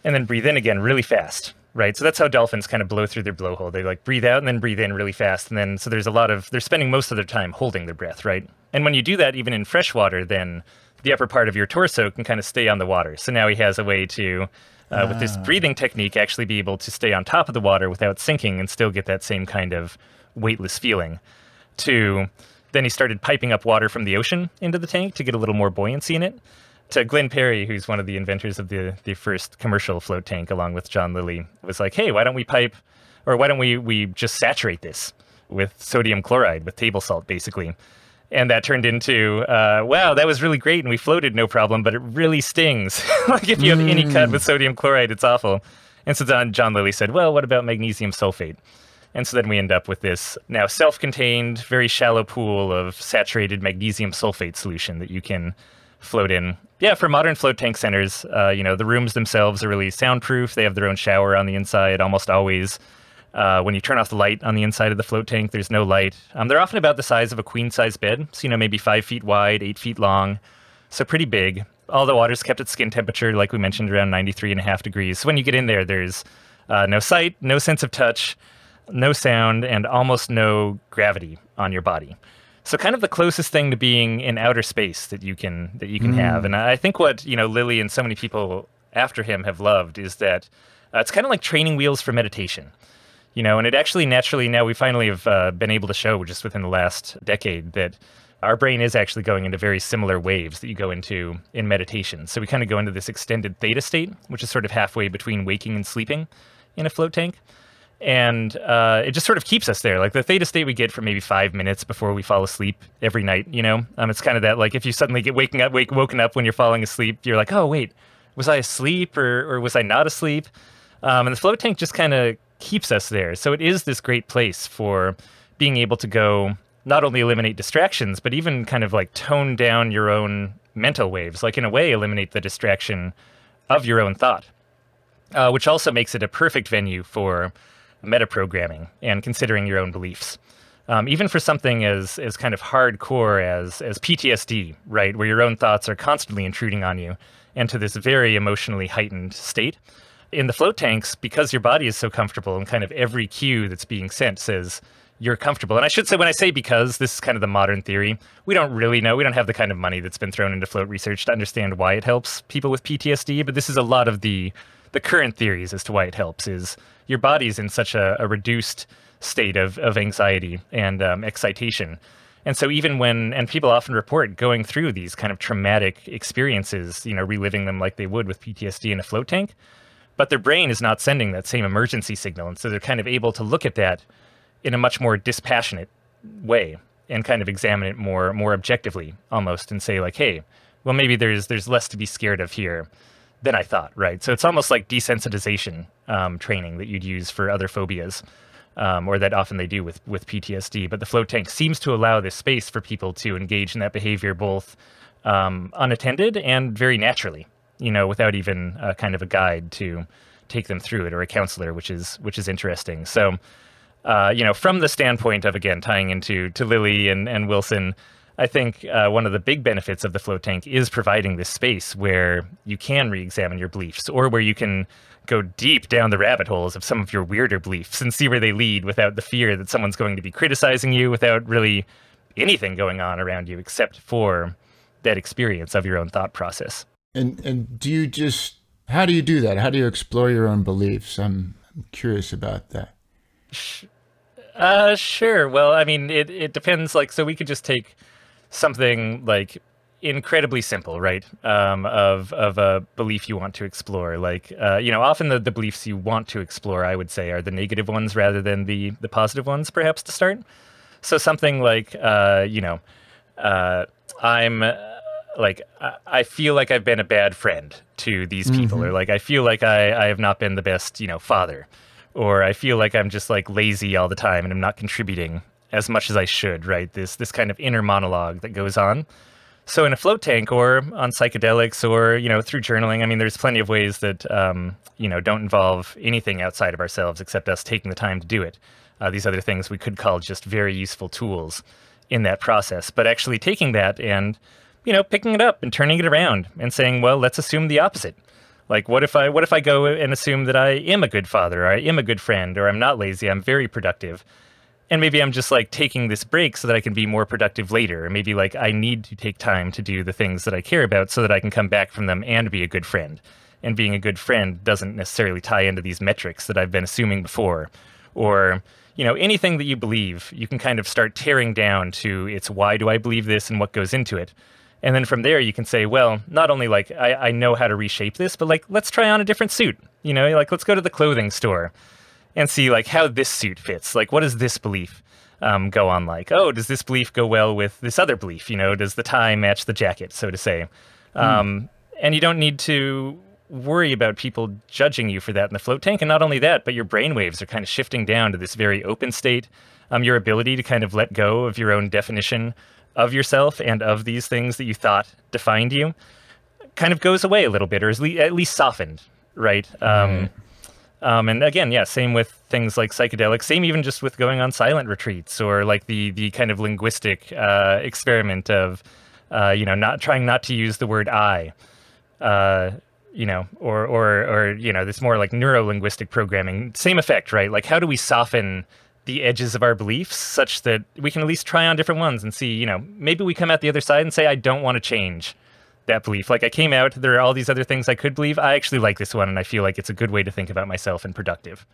and then breathe in again really fast, right? So that's how dolphins kind of blow through their blowhole. They like breathe out and then breathe in really fast. And then, so there's a lot of, they're spending most of their time holding their breath, right? And when you do that, even in freshwater, then the upper part of your torso can kind of stay on the water. So now he has a way to, uh, ah. with this breathing technique, actually be able to stay on top of the water without sinking and still get that same kind of weightless feeling. To then he started piping up water from the ocean into the tank to get a little more buoyancy in it. To Glenn Perry, who's one of the inventors of the, the first commercial float tank, along with John Lilly, was like, hey, why don't we pipe, or why don't we, we just saturate this with sodium chloride, with table salt, basically. And that turned into, uh, wow, that was really great, and we floated no problem, but it really stings. Like, if you have mm. any cut with sodium chloride, it's awful. And so John, John Lilly said, well, what about magnesium sulfate? And so then we end up with this now self-contained, very shallow pool of saturated magnesium sulfate solution that you can float in. Yeah, for modern float tank centers, uh, you know, the rooms themselves are really soundproof. They have their own shower on the inside almost always. Uh, when you turn off the light on the inside of the float tank, there's no light. Um, they're often about the size of a queen-size bed, so, you know, maybe five feet wide, eight feet long, so pretty big. All the water's kept at skin temperature, like we mentioned, around ninety-three and a half degrees. So when you get in there, there's uh, no sight, no sense of touch, no sound, and almost no gravity on your body. So kind of the closest thing to being in outer space that you can that you can mm. have. And I think what, you know, Lilly and so many people after him have loved is that uh, it's kind of like training wheels for meditation. You know, and it actually naturally, now we finally have uh, been able to show just within the last decade that our brain is actually going into very similar waves that you go into in meditation. So we kind of go into this extended theta state, which is sort of halfway between waking and sleeping in a float tank. And uh, it just sort of keeps us there. Like the theta state we get for maybe five minutes before we fall asleep every night, you know? Um, it's kind of that, like, if you suddenly get waking up, wake, woken up when you're falling asleep, you're like, oh, wait, was I asleep or, or was I not asleep? Um, and the float tank just kind of keeps us there. So it is this great place for being able to go not only eliminate distractions, but even kind of like tone down your own mental waves, like in a way eliminate the distraction of your own thought. uh, which also makes it a perfect venue for metaprogramming and considering your own beliefs. Um, even for something as, as kind of hardcore as, as P T S D, right, where your own thoughts are constantly intruding on you and to this very emotionally heightened state. In the float tanks, because your body is so comfortable and kind of every cue that's being sent says you're comfortable. And I should say, when I say because, this is kind of the modern theory. We don't really know. We don't have the kind of money that's been thrown into float research to understand why it helps people with P T S D. But this is a lot of the, the current theories as to why it helps is your body's in such a, a reduced state of, of anxiety and um, excitation. And so even when, and people often report going through these kind of traumatic experiences, you know, reliving them like they would with P T S D in a float tank, but their brain is not sending that same emergency signal. And so they're kind of able to look at that in a much more dispassionate way and kind of examine it more, more objectively almost and say like, hey, well, maybe there's, there's less to be scared of here than I thought, right? So it's almost like desensitization um, training that you'd use for other phobias. Um, or that often they do with, with P T S D. But the float tank seems to allow this space for people to engage in that behavior both um, unattended and very naturally, you know, without even a kind of a guide to take them through it or a counselor, which is which is interesting. So, uh, you know, from the standpoint of, again, tying into to Lilly and, and Wilson, I think uh, one of the big benefits of the float tank is providing this space where you can re-examine your beliefs or where you can go deep down the rabbit holes of some of your weirder beliefs and see where they lead without the fear that someone's going to be criticizing you, without really anything going on around you except for that experience of your own thought process. And, and do you just, how do you do that? How do you explore your own beliefs? I'm, I'm curious about that. Uh, sure. Well, I mean, it, it depends. Like, so we could just take something like incredibly simple, right? Um, of, of a belief you want to explore. Like, uh, you know, often the, the beliefs you want to explore, I would say, are the negative ones rather than the, the positive ones, perhaps, to start. So something like, uh, you know, uh, I'm like, I feel like I've been a bad friend to these people, mm-hmm. or like, I feel like I, I have not been the best, you know, father, or I feel like I'm just like lazy all the time and I'm not contributing as much as I should, right? This, this kind of inner monologue that goes on. So in a float tank or on psychedelics or, you know, through journaling, I mean, there's plenty of ways that, um, you know, don't involve anything outside of ourselves except us taking the time to do it. Uh, these other things we could call just very useful tools in that process, but actually taking that and, you know, picking it up and turning it around and saying, well, let's assume the opposite. Like, what if I, what if I go and assume that I am a good father, or I am a good friend, or I'm not lazy, I'm very productive. And maybe I'm just like taking this break so that I can be more productive later. Or maybe like I need to take time to do the things that I care about so that I can come back from them and be a good friend. And being a good friend doesn't necessarily tie into these metrics that I've been assuming before. Or, you know, anything that you believe, you can kind of start tearing down to it's why do I believe this and what goes into it. And then from there, you can say, well, not only like I, I know how to reshape this, but like, let's try on a different suit. You know, like let's go to the clothing store and see like how this suit fits. Like, what does this belief um, go on like? Oh, does this belief go well with this other belief? You know, does the tie match the jacket, so to say? Mm. Um, and you don't need to worry about people judging you for that in the float tank. And not only that, but your brainwaves are kind of shifting down to this very open state. Um, your ability to kind of let go of your own definition of yourself and of these things that you thought defined you kind of goes away a little bit, or is le- at least softened, right? Mm. Um, Um, and again, yeah, same with things like psychedelics, same even just with going on silent retreats or like the the kind of linguistic uh, experiment of, uh, you know, not trying not to use the word I, uh, you know, or, or, or, you know, this more like neuro-linguistic programming, same effect, right? Like how do we soften the edges of our beliefs such that we can at least try on different ones and see, you know, maybe we come out the other side and say, I don't want to change that belief. Like I came out, there are all these other things I could believe. I actually like this one and I feel like it's a good way to think about myself and productive.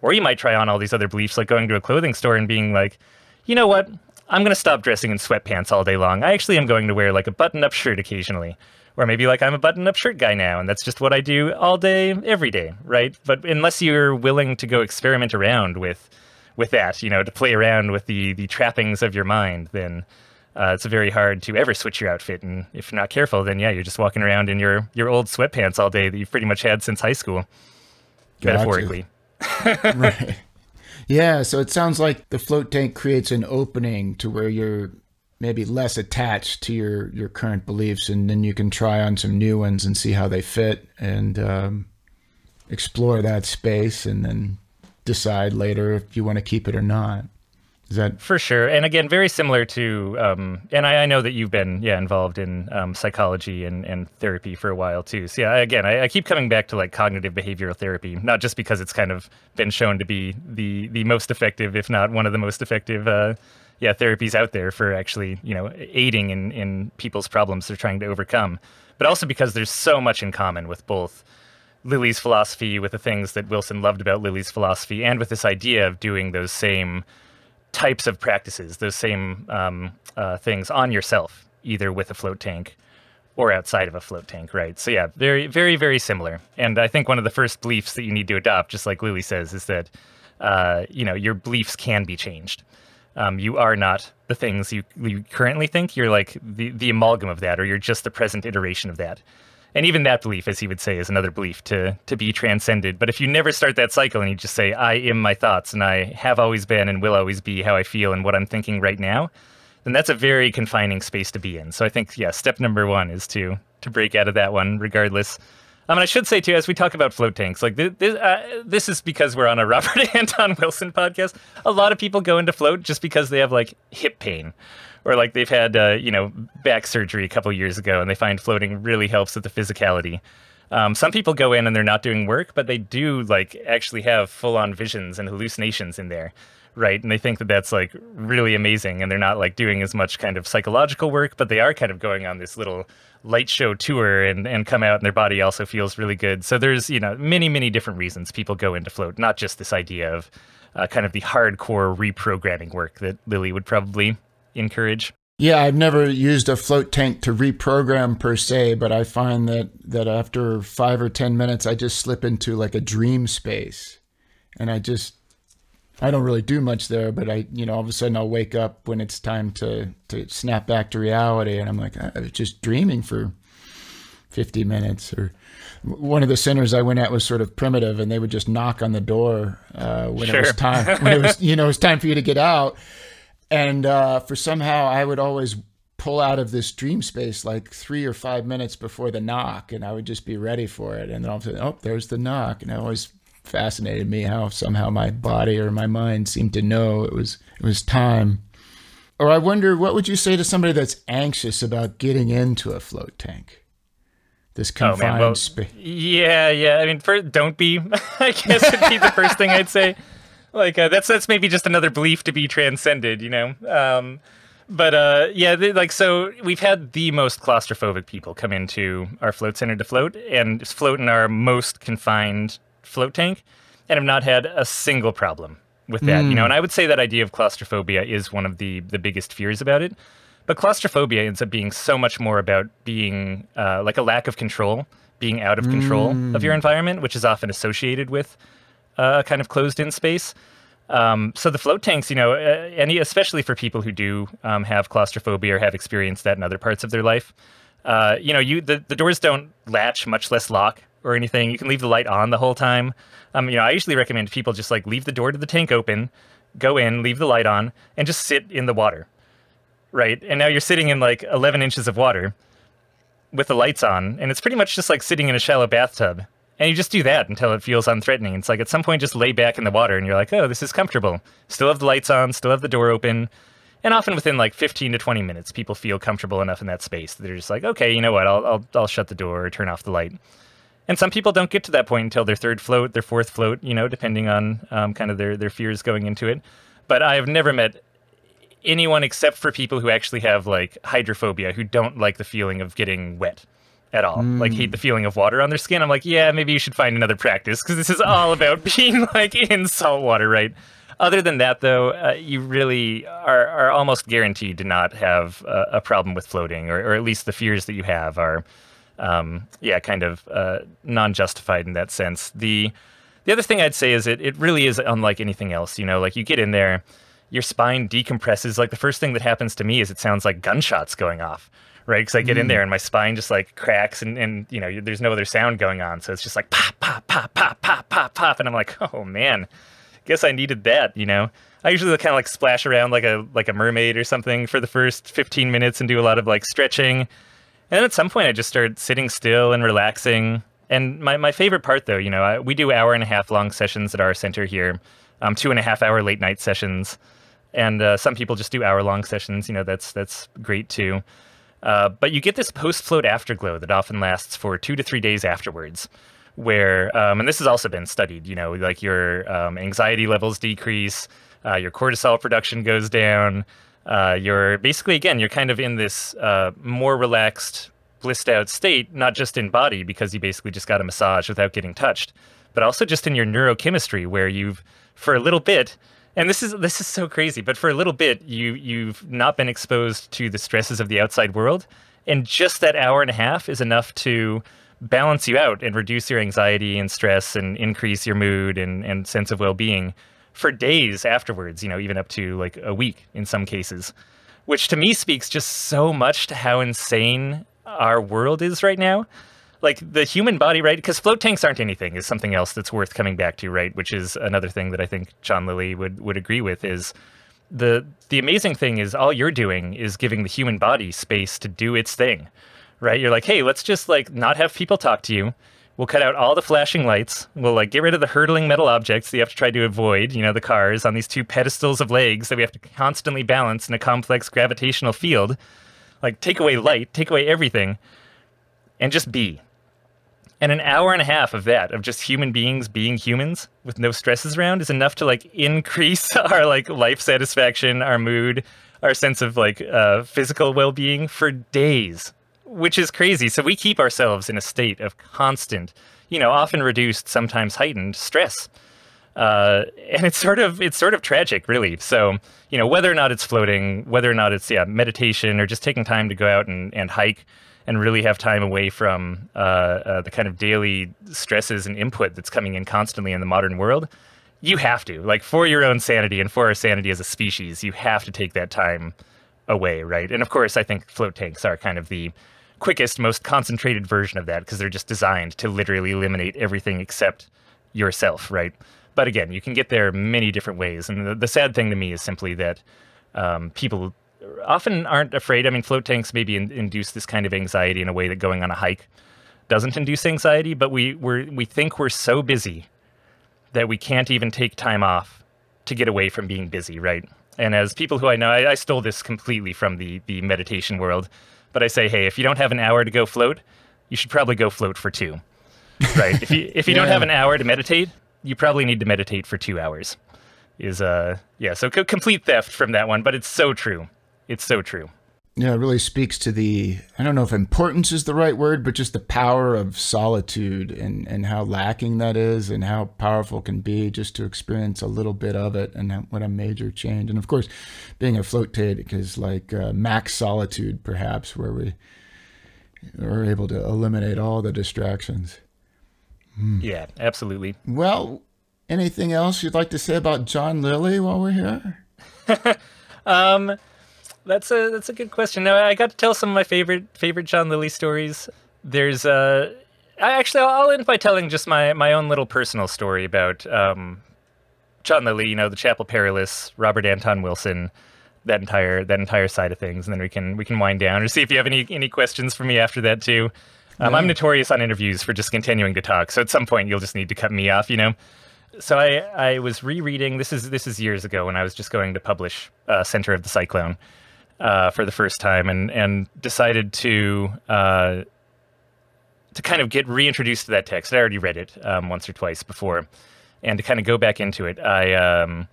Or you might try on all these other beliefs, like going to a clothing store and being like, you know what? I'm going to stop dressing in sweatpants all day long. I actually am going to wear like a button-up shirt occasionally. Or maybe like I'm a button-up shirt guy now and that's just what I do all day, every day, right? But unless you're willing to go experiment around with with that, you know, to play around with the the trappings of your mind, then Uh, it's very hard to ever switch your outfit, and if you're not careful, then yeah, you're just walking around in your, your old sweatpants all day that you've pretty much had since high school, gotcha. Metaphorically. Right. Yeah, so it sounds like the float tank creates an opening to where you're maybe less attached to your, your current beliefs, and then you can try on some new ones and see how they fit, and um, explore that space and then decide later if you want to keep it or not. Is that for sure? And again, very similar to, um, and I, I know that you've been yeah involved in um, psychology and, and therapy for a while too. So yeah, again, I, I keep coming back to like cognitive behavioral therapy, not just because it's kind of been shown to be the the most effective, if not one of the most effective, uh, yeah, therapies out there for actually you know aiding in in people's problems they're trying to overcome, but also because there's so much in common with both Lilly's philosophy, with the things that Wilson loved about Lilly's philosophy, and with this idea of doing those same types of practices, those same um, uh, things on yourself, either with a float tank or outside of a float tank, right? So yeah, very, very, very similar. And I think one of the first beliefs that you need to adopt, just like Lilly says, is that uh, you know your beliefs can be changed. Um, you are not the things you, you currently think. You're like the, the amalgam of that, or you're just the present iteration of that. And even that belief, as he would say, is another belief to, to be transcended. But if you never start that cycle and you just say, I am my thoughts and I have always been and will always be how I feel and what I'm thinking right now, then that's a very confining space to be in. So I think, yeah, step number one is to to break out of that one regardless. Um, and I should say, too, as we talk about float tanks, like th this, uh, this is because we're on a Robert Anton Wilson podcast. A lot of people go into float just because they have, like, hip pain. Or like they've had, uh, you know, back surgery a couple years ago, and they find floating really helps with the physicality. Um, some people go in and they're not doing work, but they do like actually have full-on visions and hallucinations in there, right? And they think that that's like really amazing, and they're not like doing as much kind of psychological work, but they are kind of going on this little light show tour and, and come out, and their body also feels really good. So there's, you know, many, many different reasons people go into float, not just this idea of uh, kind of the hardcore reprogramming work that Lilly would probably encourage. Yeah, I've never used a float tank to reprogram per se, but I find that that after five or ten minutes, I just slip into like a dream space, and I just I don't really do much there. But I, you know, all of a sudden I'll wake up when it's time to to snap back to reality, and I'm like, I was just dreaming for fifty minutes. Or one of the centers I went at was sort of primitive, and they would just knock on the door uh, when sure. it was time. When it was, you know, it was time for you to get out. And uh, for somehow I would always pull out of this dream space like three or five minutes before the knock, and I would just be ready for it. And then all of a sudden, oh, there's the knock. And it always fascinated me how somehow my body or my mind seemed to know it was, it was time. Or I wonder, what would you say to somebody that's anxious about getting into a float tank? This confined oh, man. Well, space. Yeah, yeah. I mean, for, don't be, I guess would be the first thing I'd say. Like uh, that's that's maybe just another belief to be transcended, you know. Um, but uh, yeah, they, like so we've had the most claustrophobic people come into our float center to float and float in our most confined float tank, and have not had a single problem with that, mm. you know. And I would say that idea of claustrophobia is one of the the biggest fears about it. But claustrophobia ends up being so much more about being uh, like a lack of control, being out of mm. control of your environment, which is often associated with Uh, kind of closed-in space. Um, so the float tanks, you know, uh, and especially for people who do um, have claustrophobia or have experienced that in other parts of their life, uh, you know, you the, the doors don't latch, much less lock or anything. You can leave the light on the whole time. Um, you know, I usually recommend people just like leave the door to the tank open, go in, leave the light on, and just sit in the water, right? And now you're sitting in like eleven inches of water with the lights on, and it's pretty much just like sitting in a shallow bathtub. And you just do that until it feels unthreatening. It's like at some point just lay back in the water and you're like, oh, this is comfortable. Still have the lights on, still have the door open. And often within like fifteen to twenty minutes, people feel comfortable enough in that space that they're just like, okay, you know what, I'll, I'll, I'll shut the door or turn off the light. And some people don't get to that point until their third float, their fourth float, you know, depending on um, kind of their, their fears going into it. But I have never met anyone except for people who actually have like hydrophobia, who don't like the feeling of getting wet at all, mm. like hate the feeling of water on their skin. I'm like, yeah, maybe you should find another practice, because this is all about being like in salt water, right? Other than that, though, uh, you really are, are almost guaranteed to not have uh, a problem with floating, or, or at least the fears that you have are, um, yeah, kind of uh, non-justified in that sense. The the other thing I'd say is it, it really is unlike anything else, you know, like you get in there, your spine decompresses. Like the first thing that happens to me is it sounds like gunshots going off. Right, because I get in there and my spine just like cracks, and, and you know there's no other sound going on, so it's just like pop, pop, pop, pop, pop, pop, pop, and I'm like, oh man, guess I needed that, you know. I usually kind of like splash around like a like a mermaid or something for the first fifteen minutes and do a lot of like stretching, and then at some point I just start sitting still and relaxing, And my, my favorite part, though, you know, I, we do hour and a half long sessions at our center here, um, two and a half hour late night sessions. And uh, some people just do hour long sessions. You know, that's that's great, too. Uh, but you get this post-float afterglow that often lasts for two to three days afterwards, where, um, and this has also been studied, you know, like your um, anxiety levels decrease, uh, your cortisol production goes down, uh, you're basically, again, you're kind of in this uh, more relaxed, blissed out state, not just in body, because you basically just got a massage without getting touched, but also just in your neurochemistry, where you've, for a little bit, and this is this is so crazy, but for a little bit, you, you've not been exposed to the stresses of the outside world. And just that hour and a half is enough to balance you out and reduce your anxiety and stress and increase your mood and, and sense of well-being for days afterwards, you know, even up to like a week in some cases, which to me speaks just so much to how insane our world is right now. Like the human body, right? Because float tanks aren't anything is something else that's worth coming back to, right? Which is another thing that I think John Lilly would, would agree with is the, the amazing thing is all you're doing is giving the human body space to do its thing, right? You're like, hey, let's just like not have people talk to you. We'll cut out all the flashing lights. We'll like get rid of the hurtling metal objects that you have to try to avoid, you know, the cars on these two pedestals of legs that we have to constantly balance in a complex gravitational field. Like take away light, take away everything and just be. And an hour and a half of that, of just human beings being humans with no stresses around, is enough to like increase our like life satisfaction, our mood, our sense of like uh, physical well-being for days, which is crazy. So we keep ourselves in a state of constant, you know, often reduced, sometimes heightened stress. Uh, and it's sort of it's sort of tragic, really. So, you know, whether or not it's floating, whether or not it's yeah meditation or just taking time to go out and, and hike, and really have time away from uh, uh, the kind of daily stresses and input that's coming in constantly in the modern world, you have to, like for your own sanity and for our sanity as a species, you have to take that time away, right? And of course, I think float tanks are kind of the quickest, most concentrated version of that because they're just designed to literally eliminate everything except yourself, right? But again, you can get there many different ways. And the, the sad thing to me is simply that um, people often aren't afraid. I mean, float tanks maybe in, induce this kind of anxiety in a way that going on a hike doesn't induce anxiety, but we we're, we think we're so busy that we can't even take time off to get away from being busy, right? And as people who I know, I, I stole this completely from the, the meditation world, but I say, hey, if you don't have an hour to go float, you should probably go float for two, right? If you, if you yeah. don't have an hour to meditate, you probably need to meditate for two hours. Is uh, yeah, so co complete theft from that one, but it's so true. It's so true. Yeah, it really speaks to the, I don't know if importance is the right word, but just the power of solitude and, and how lacking that is and how powerful it can be just to experience a little bit of it and what a major change. And of course, being a float tank is like uh, max solitude, perhaps, where we are able to eliminate all the distractions. Hmm. Yeah, absolutely. Well, anything else you'd like to say about John Lilly while we're here? um... That's a that's a good question. Now I got to tell some of my favorite favorite John Lilly stories. There's uh, I actually I'll end by telling just my my own little personal story about um, John Lilly. You know, the Chapel Perilous, Robert Anton Wilson, that entire that entire side of things, and then we can we can wind down or see if you have any any questions for me after that too. Um, yeah. I'm notorious on interviews for just continuing to talk, so at some point you'll just need to cut me off, you know. So I I was rereading this is this is years ago when I was just going to publish uh, Center of the Cyclone. Uh, for the first time, and and decided to uh, to kind of get reintroduced to that text. I already read it um, once or twice before, and to kind of go back into it, I um,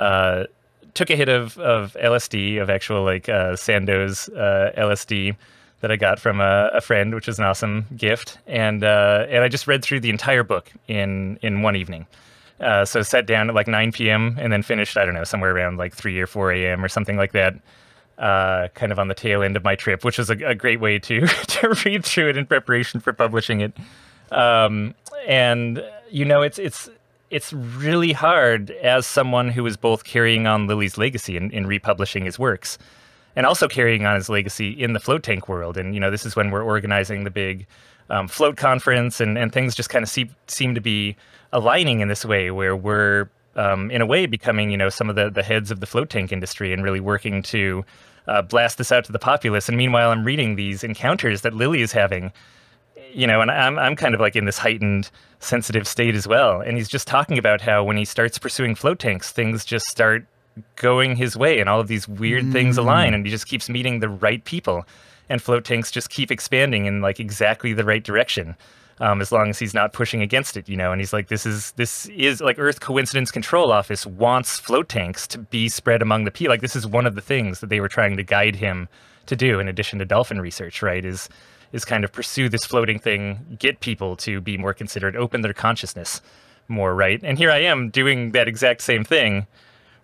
uh, took a hit of of L S D, of actual like uh, Sandoz uh, L S D that I got from a, a friend, which was an awesome gift, and uh, and I just read through the entire book in in one evening. Uh, so sat down at like nine P M and then finished, I don't know, somewhere around like three or four A M or something like that. Uh, kind of on the tail end of my trip, which was a, a great way to to read through it in preparation for publishing it. Um, and you know, it's it's it's really hard as someone who is both carrying on Lilly's legacy in, in republishing his works, and also carrying on his legacy in the float tank world. And you know, this is when we're organizing the big um, float conference, and and things just kind of seem seem to be aligning in this way, where we're um, in a way becoming you know some of the the heads of the float tank industry and really working to Uh, blast this out to the populace. And meanwhile, I'm reading these encounters that Lilly is having you know, and I'm, I'm kind of like in this heightened sensitive state as well. And he's just talking about how when he starts pursuing float tanks, things just start going his way and all of these weird mm. things align, and he just keeps meeting the right people. And float tanks just keep expanding in like exactly the right direction, um, as long as he's not pushing against it, you know. And he's like, this is, this is like Earth Coincidence Control Office wants float tanks to be spread among the people. Like, this is one of the things that they were trying to guide him to do, in addition to dolphin research, right, is, is kind of pursue this floating thing, get people to be more considerate, open their consciousness more, right? And here I am doing that exact same thing,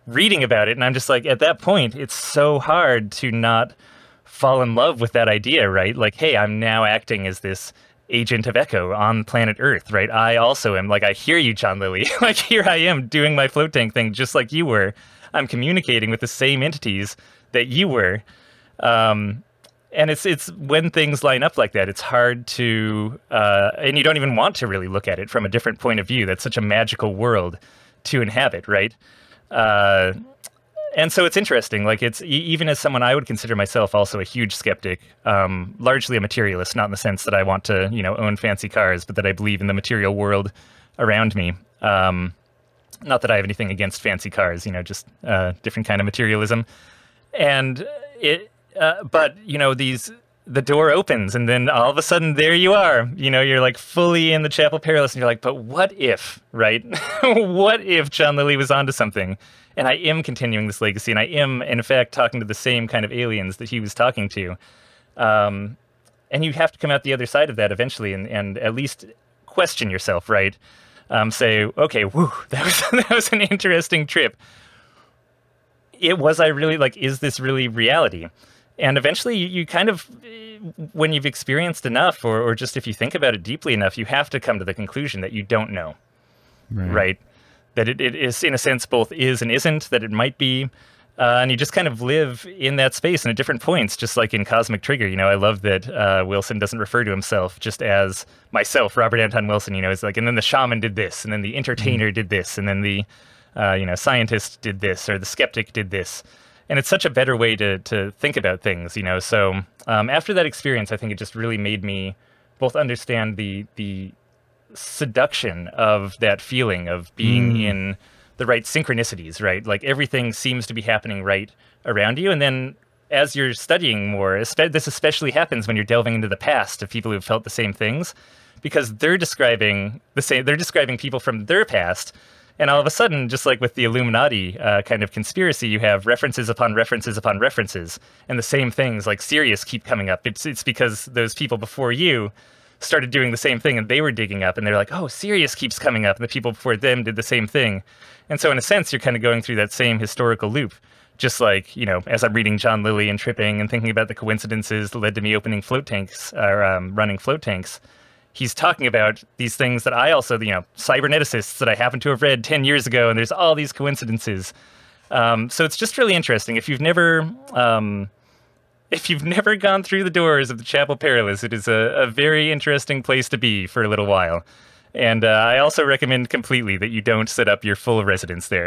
reading about it, and I'm just like, at that point, it's so hard to not fall in love with that idea, right? Like, hey, I'm now acting as this agent of echo on planet Earth, right? I also am, like, I hear you, John Lilly. Like, here I am doing my float tank thing just like you were. I'm communicating with the same entities that you were. Um, and it's, it's when things line up like that, it's hard to, uh, and you don't even want to really look at it from a different point of view. That's such a magical world to inhabit, right? Uh, And so it's interesting, like, it's, even as someone I would consider myself also a huge skeptic, um, largely a materialist, not in the sense that I want to, you know, own fancy cars, but that I believe in the material world around me. Um, not that I have anything against fancy cars, you know, just a uh, different kind of materialism. And it, uh, but, you know, these, the door opens and then all of a sudden there you are, you know, you're like fully in the Chapel Perilous and you're like, but what if, right? What if John Lilly was onto something? And I am continuing this legacy, and I am, in fact, talking to the same kind of aliens that he was talking to. Um, and you have to come out the other side of that eventually and, and at least question yourself, right? Um, say, okay, whew, that was, that was an interesting trip. It was, I really, like, is this really reality? And eventually you, you kind of, when you've experienced enough, or, or just if you think about it deeply enough, you have to come to the conclusion that you don't know, right? right? That it, it is, in a sense, both is and isn't, that it might be. Uh, and you just kind of live in that space and at different points, just like in Cosmic Trigger. You know, I love that uh, Wilson doesn't refer to himself just as myself, Robert Anton Wilson, you know, is like, and then the shaman did this, and then the entertainer did this, and then the, uh, you know, scientist did this, or the skeptic did this. And it's such a better way to, to think about things, you know. So um, after that experience, I think it just really made me both understand the the... seduction of that feeling of being mm. in the right synchronicities, right? Like, everything seems to be happening right around you. And then as you're studying more, this especially happens when you're delving into the past of people who've felt the same things, because they're describing the same, they're describing people from their past. And all of a sudden, just like with the Illuminati uh, kind of conspiracy, you have references upon references upon references, and the same things like Sirius keep coming up. It's, it's because those people before you started doing the same thing, and they were digging up, and they're like, oh, Sirius keeps coming up, and the people before them did the same thing. And so in a sense, you're kind of going through that same historical loop, just like, you know, as I'm reading John Lilly and tripping and thinking about the coincidences that led to me opening float tanks, or um, running float tanks, he's talking about these things that I also, you know, cyberneticists that I happen to have read ten years ago, and there's all these coincidences. Um, so it's just really interesting. If you've never... Um, If you've never gone through the doors of the Chapel Perilous, it is a, a very interesting place to be for a little while. And uh, I also recommend completely that you don't set up your full residence there.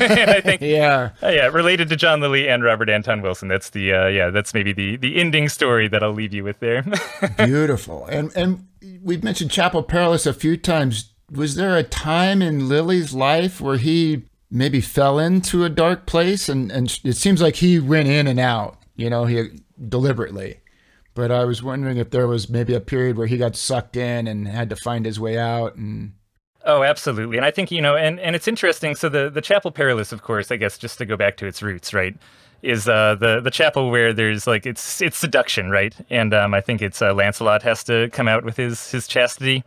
And I think, yeah, uh, yeah, related to John Lilly and Robert Anton Wilson, that's the uh, yeah, that's maybe the the ending story that I'll leave you with there. Beautiful. And and we've mentioned Chapel Perilous a few times. Was there a time in Lilly's life where he maybe fell into a dark place? And and it seems like he went in and out, you know, he deliberately. But I was wondering if there was maybe a period where he got sucked in and had to find his way out. And oh, absolutely. And I think, you know, and, and it's interesting. So the, the Chapel Perilous, of course, I guess, just to go back to its roots, right, is uh, the, the chapel where there's like, it's it's seduction, right? And um, I think it's uh, Lancelot has to come out with his, his chastity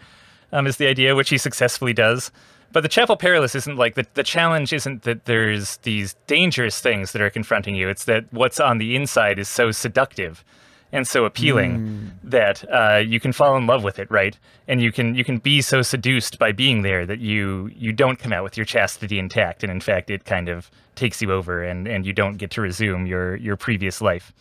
um, is the idea, which he successfully does. But the Chapel Perilous isn't like, the, the challenge isn't that there's these dangerous things that are confronting you. It's that what's on the inside is so seductive and so appealing mm. that uh, you can fall in love with it, right? And you can you can be so seduced by being there that you, you don't come out with your chastity intact. And in fact, it kind of takes you over, and, and you don't get to resume your, your previous life.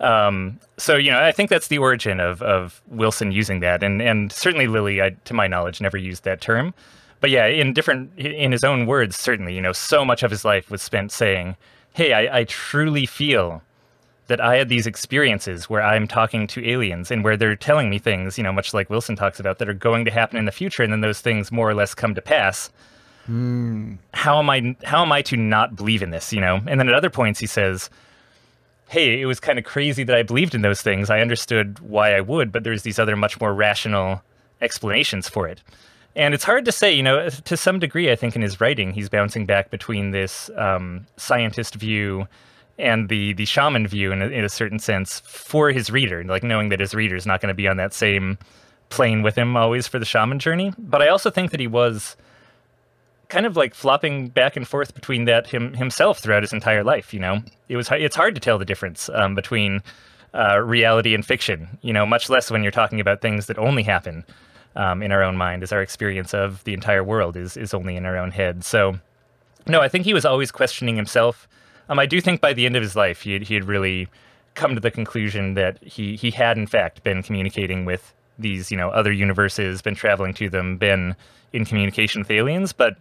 Um, so, you know, I think that's the origin of, of Wilson using that. And, and certainly Lilly, I, to my knowledge, never used that term. But yeah, in different, in his own words, certainly, you know, so much of his life was spent saying, hey, I, I truly feel that I had these experiences where I'm talking to aliens and where they're telling me things, you know, much like Wilson talks about, that are going to happen in the future, and then those things more or less come to pass. Mm. How am I, how am I to not believe in this, you know? And then at other points he says, hey, it was kind of crazy that I believed in those things. I understood why I would, but there's these other much more rational explanations for it. And it's hard to say, you know, to some degree, I think in his writing, he's bouncing back between this um, scientist view and the, the shaman view in a, in a certain sense for his reader, like knowing that his reader is not going to be on that same plane with him always for the shaman journey. But I also think that he was kind of like flopping back and forth between that him himself throughout his entire life. You know, it was, it's hard to tell the difference um, between uh, reality and fiction, you know, much less when you're talking about things that only happen um, in our own mind, as our experience of the entire world is, is only in our own head. So no, I think he was always questioning himself. Um, I do think by the end of his life, he had, he had really come to the conclusion that he, he had in fact been communicating with these, you know, other universes, been traveling to them, been in communication with aliens. But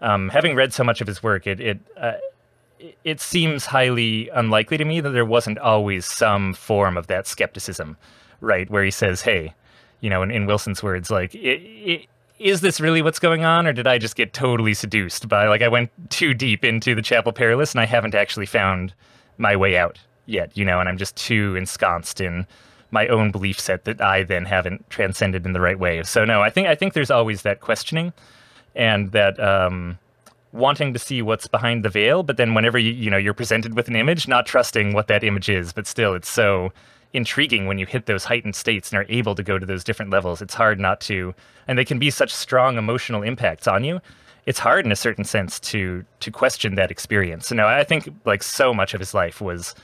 um, having read so much of his work, it it, uh, it seems highly unlikely to me that there wasn't always some form of that skepticism, right? Where he says, hey, you know, in, in Wilson's words, like, it, it, is this really what's going on? Or did I just get totally seduced by, like, I went too deep into the Chapel Perilous and I haven't actually found my way out yet, you know, and I'm just too ensconced in my own belief set that I then haven't transcended in the right way. So no, I think I think there's always that questioning and that um, wanting to see what's behind the veil, but then whenever you, you know, you're presented with an image, not trusting what that image is, but still it's so intriguing when you hit those heightened states and are able to go to those different levels. It's hard not to, and they can be such strong emotional impacts on you. It's hard in a certain sense to to question that experience. So no, I think like so much of his life was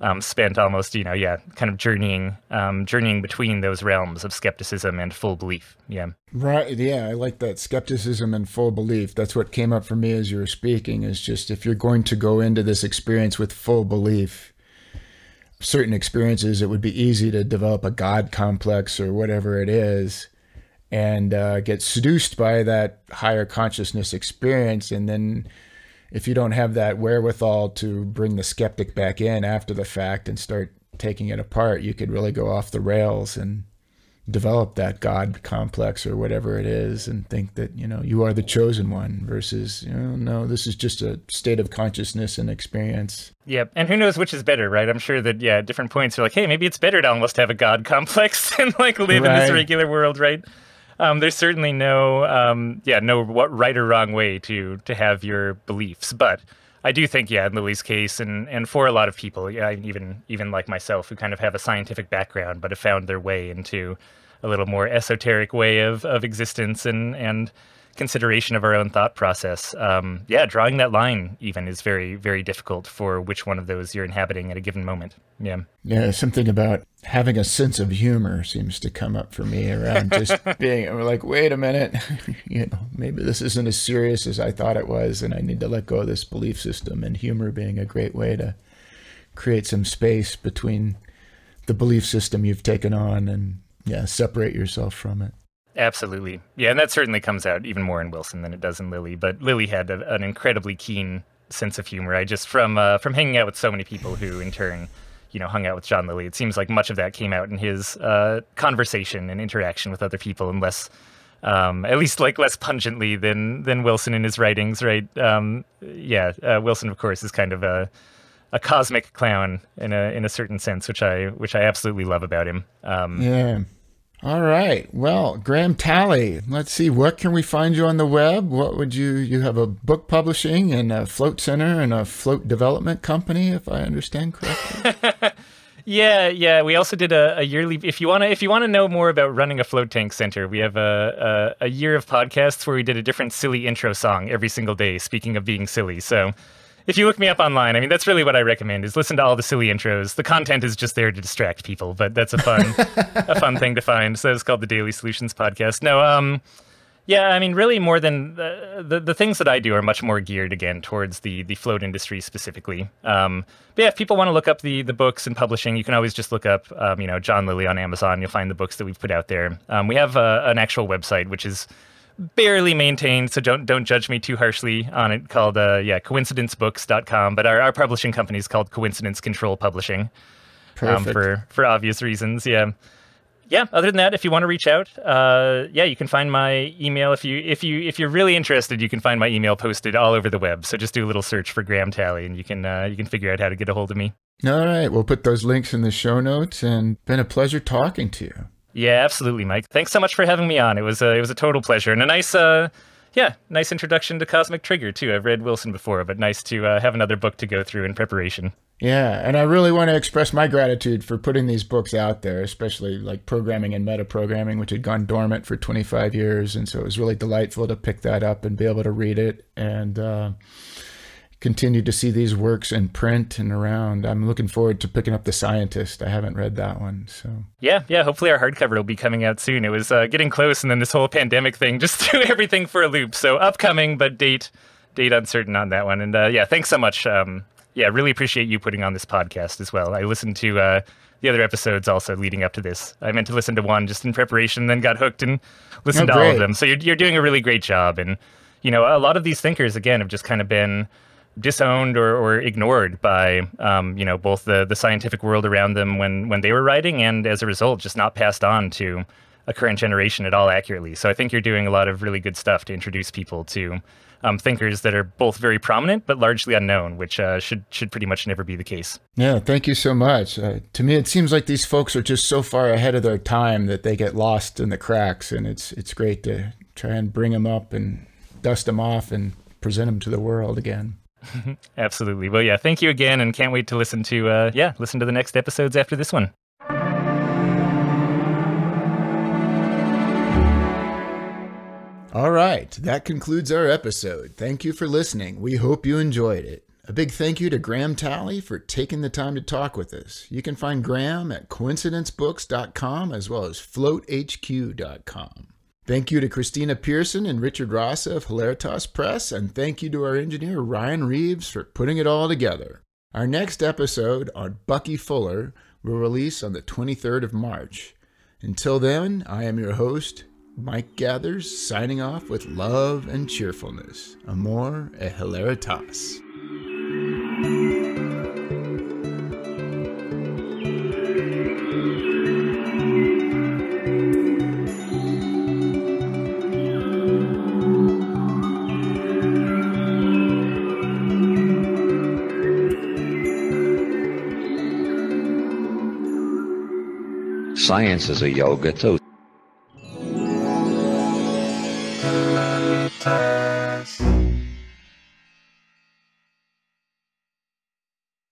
Um, spent almost, you know, yeah, kind of journeying, um, journeying between those realms of skepticism and full belief. Yeah. Right. Yeah. I like that, skepticism and full belief. That's what came up for me as you were speaking, is just if you're going to go into this experience with full belief, certain experiences, it would be easy to develop a God complex or whatever it is and uh, get seduced by that higher consciousness experience. And then if you don't have that wherewithal to bring the skeptic back in after the fact and start taking it apart, you could really go off the rails and develop that God complex or whatever it is and think that, you know, you are the chosen one versus, you know, no, this is just a state of consciousness and experience. Yeah. And who knows which is better, right? I'm sure that, yeah, at different points you're like, hey, maybe it's better to almost have a God complex than like live right in this regular world, right? Um, there's certainly no, um, yeah, no what right or wrong way to to have your beliefs, but I do think, yeah, in Lilly's case, and and for a lot of people, yeah, even even like myself, who kind of have a scientific background but have found their way into a little more esoteric way of of existence and and consideration of our own thought process. Um, yeah, drawing that line even is very, very difficult for which one of those you're inhabiting at a given moment. Yeah. Yeah. Something about having a sense of humor seems to come up for me around just being, we're like, wait a minute, you know, maybe this isn't as serious as I thought it was, and I need to let go of this belief system, and humor being a great way to create some space between the belief system you've taken on and, yeah, separate yourself from it. Absolutely. Yeah, and that certainly comes out even more in Wilson than it does in Lilly, but Lilly had a, an incredibly keen sense of humor. I just, from uh, from hanging out with so many people who, in turn, you know, hung out with John Lilly, it seems like much of that came out in his uh, conversation and interaction with other people, and less, um, at least like less pungently than, than Wilson in his writings, right? Um, yeah, uh, Wilson, of course, is kind of a, a cosmic clown in a, in a certain sense, which I, which I absolutely love about him. Um, yeah. All right. Well, Graham Talley, let's see, what can we find you on the web? What would you, you have a book publishing and a float center and a float development company, if I understand correctly. yeah. Yeah. We also did a, a yearly, if you want to, if you want to know more about running a float tank center, we have a, a, a year of podcasts where we did a different silly intro song every single day, speaking of being silly. So if you look me up online, I mean, that's really what I recommend, is listen to all the silly intros. The content is just there to distract people, but that's a fun a fun thing to find. So it's called the Daily Solutions Podcast. No, um, yeah, I mean, really more than the, the, the things that I do are much more geared, again, towards the the float industry specifically. Um, but yeah, if people want to look up the the books and publishing, you can always just look up, um, you know, John Lilly on Amazon. You'll find the books that we've put out there. Um, we have a, an actual website, which is barely maintained, so don't don't judge me too harshly on it, called, uh, yeah, coincidence books dot com. But our, our publishing company is called Coincidence Control Publishing, um, for, for obvious reasons, yeah. Yeah, other than that, if you want to reach out, uh, yeah, you can find my email. If you if you if you're really interested, you can find my email posted all over the web. So just do a little search for Graham Talley, and you can uh, you can figure out how to get a hold of me. All right, we'll put those links in the show notes. And been a pleasure talking to you. Yeah, absolutely, Mike. Thanks so much for having me on. It was a, it was a total pleasure, and a nice uh, yeah, nice introduction to Cosmic Trigger too. I've read Wilson before, but nice to uh, have another book to go through in preparation. Yeah, and I really want to express my gratitude for putting these books out there, especially like Programming and Metaprogramming, which had gone dormant for twenty-five years. And so it was really delightful to pick that up and be able to read it and uh, continue to see these works in print and around. I'm looking forward to picking up The Scientist. I haven't read that one. So yeah, yeah, hopefully our hardcover will be coming out soon. It was uh, getting close, and then this whole pandemic thing just threw everything for a loop. So upcoming, but date, date uncertain on that one. And uh, yeah, thanks so much. Um, Yeah, really appreciate you putting on this podcast as well. I listened to uh, the other episodes also leading up to this. I meant to listen to one just in preparation, then got hooked and listened oh, to all of them. So you're, you're doing a really great job. And, you know, a lot of these thinkers, again, have just kind of been disowned or, or ignored by, um, you know, both the, the scientific world around them when, when they were writing, and as a result, just not passed on to a current generation at all accurately. So I think you're doing a lot of really good stuff to introduce people to Um, thinkers that are both very prominent but largely unknown, which uh, should should pretty much never be the case. Yeah, thank you so much. Uh, to me, it seems like these folks are just so far ahead of their time that they get lost in the cracks, and it's it's great to try and bring them up and dust them off and present them to the world again. Absolutely. Well, yeah, thank you again, and can't wait to listen to uh, yeah listen to the next episodes after this one. All right, that concludes our episode. Thank you for listening. We hope you enjoyed it. A big thank you to Graham Talley for taking the time to talk with us. You can find Graham at coincidence books dot com as well as float h q dot com. Thank you to Christina Pearson and Richard Rossa of Hilaritas Press, and thank you to our engineer Ryan Reeves for putting it all together. Our next episode on Bucky Fuller will release on the twenty-third of March. Until then, I am your host, Mike Gathers, signing off with love and cheerfulness. Amor e Hilaritas. Science is a yoga too. Yes.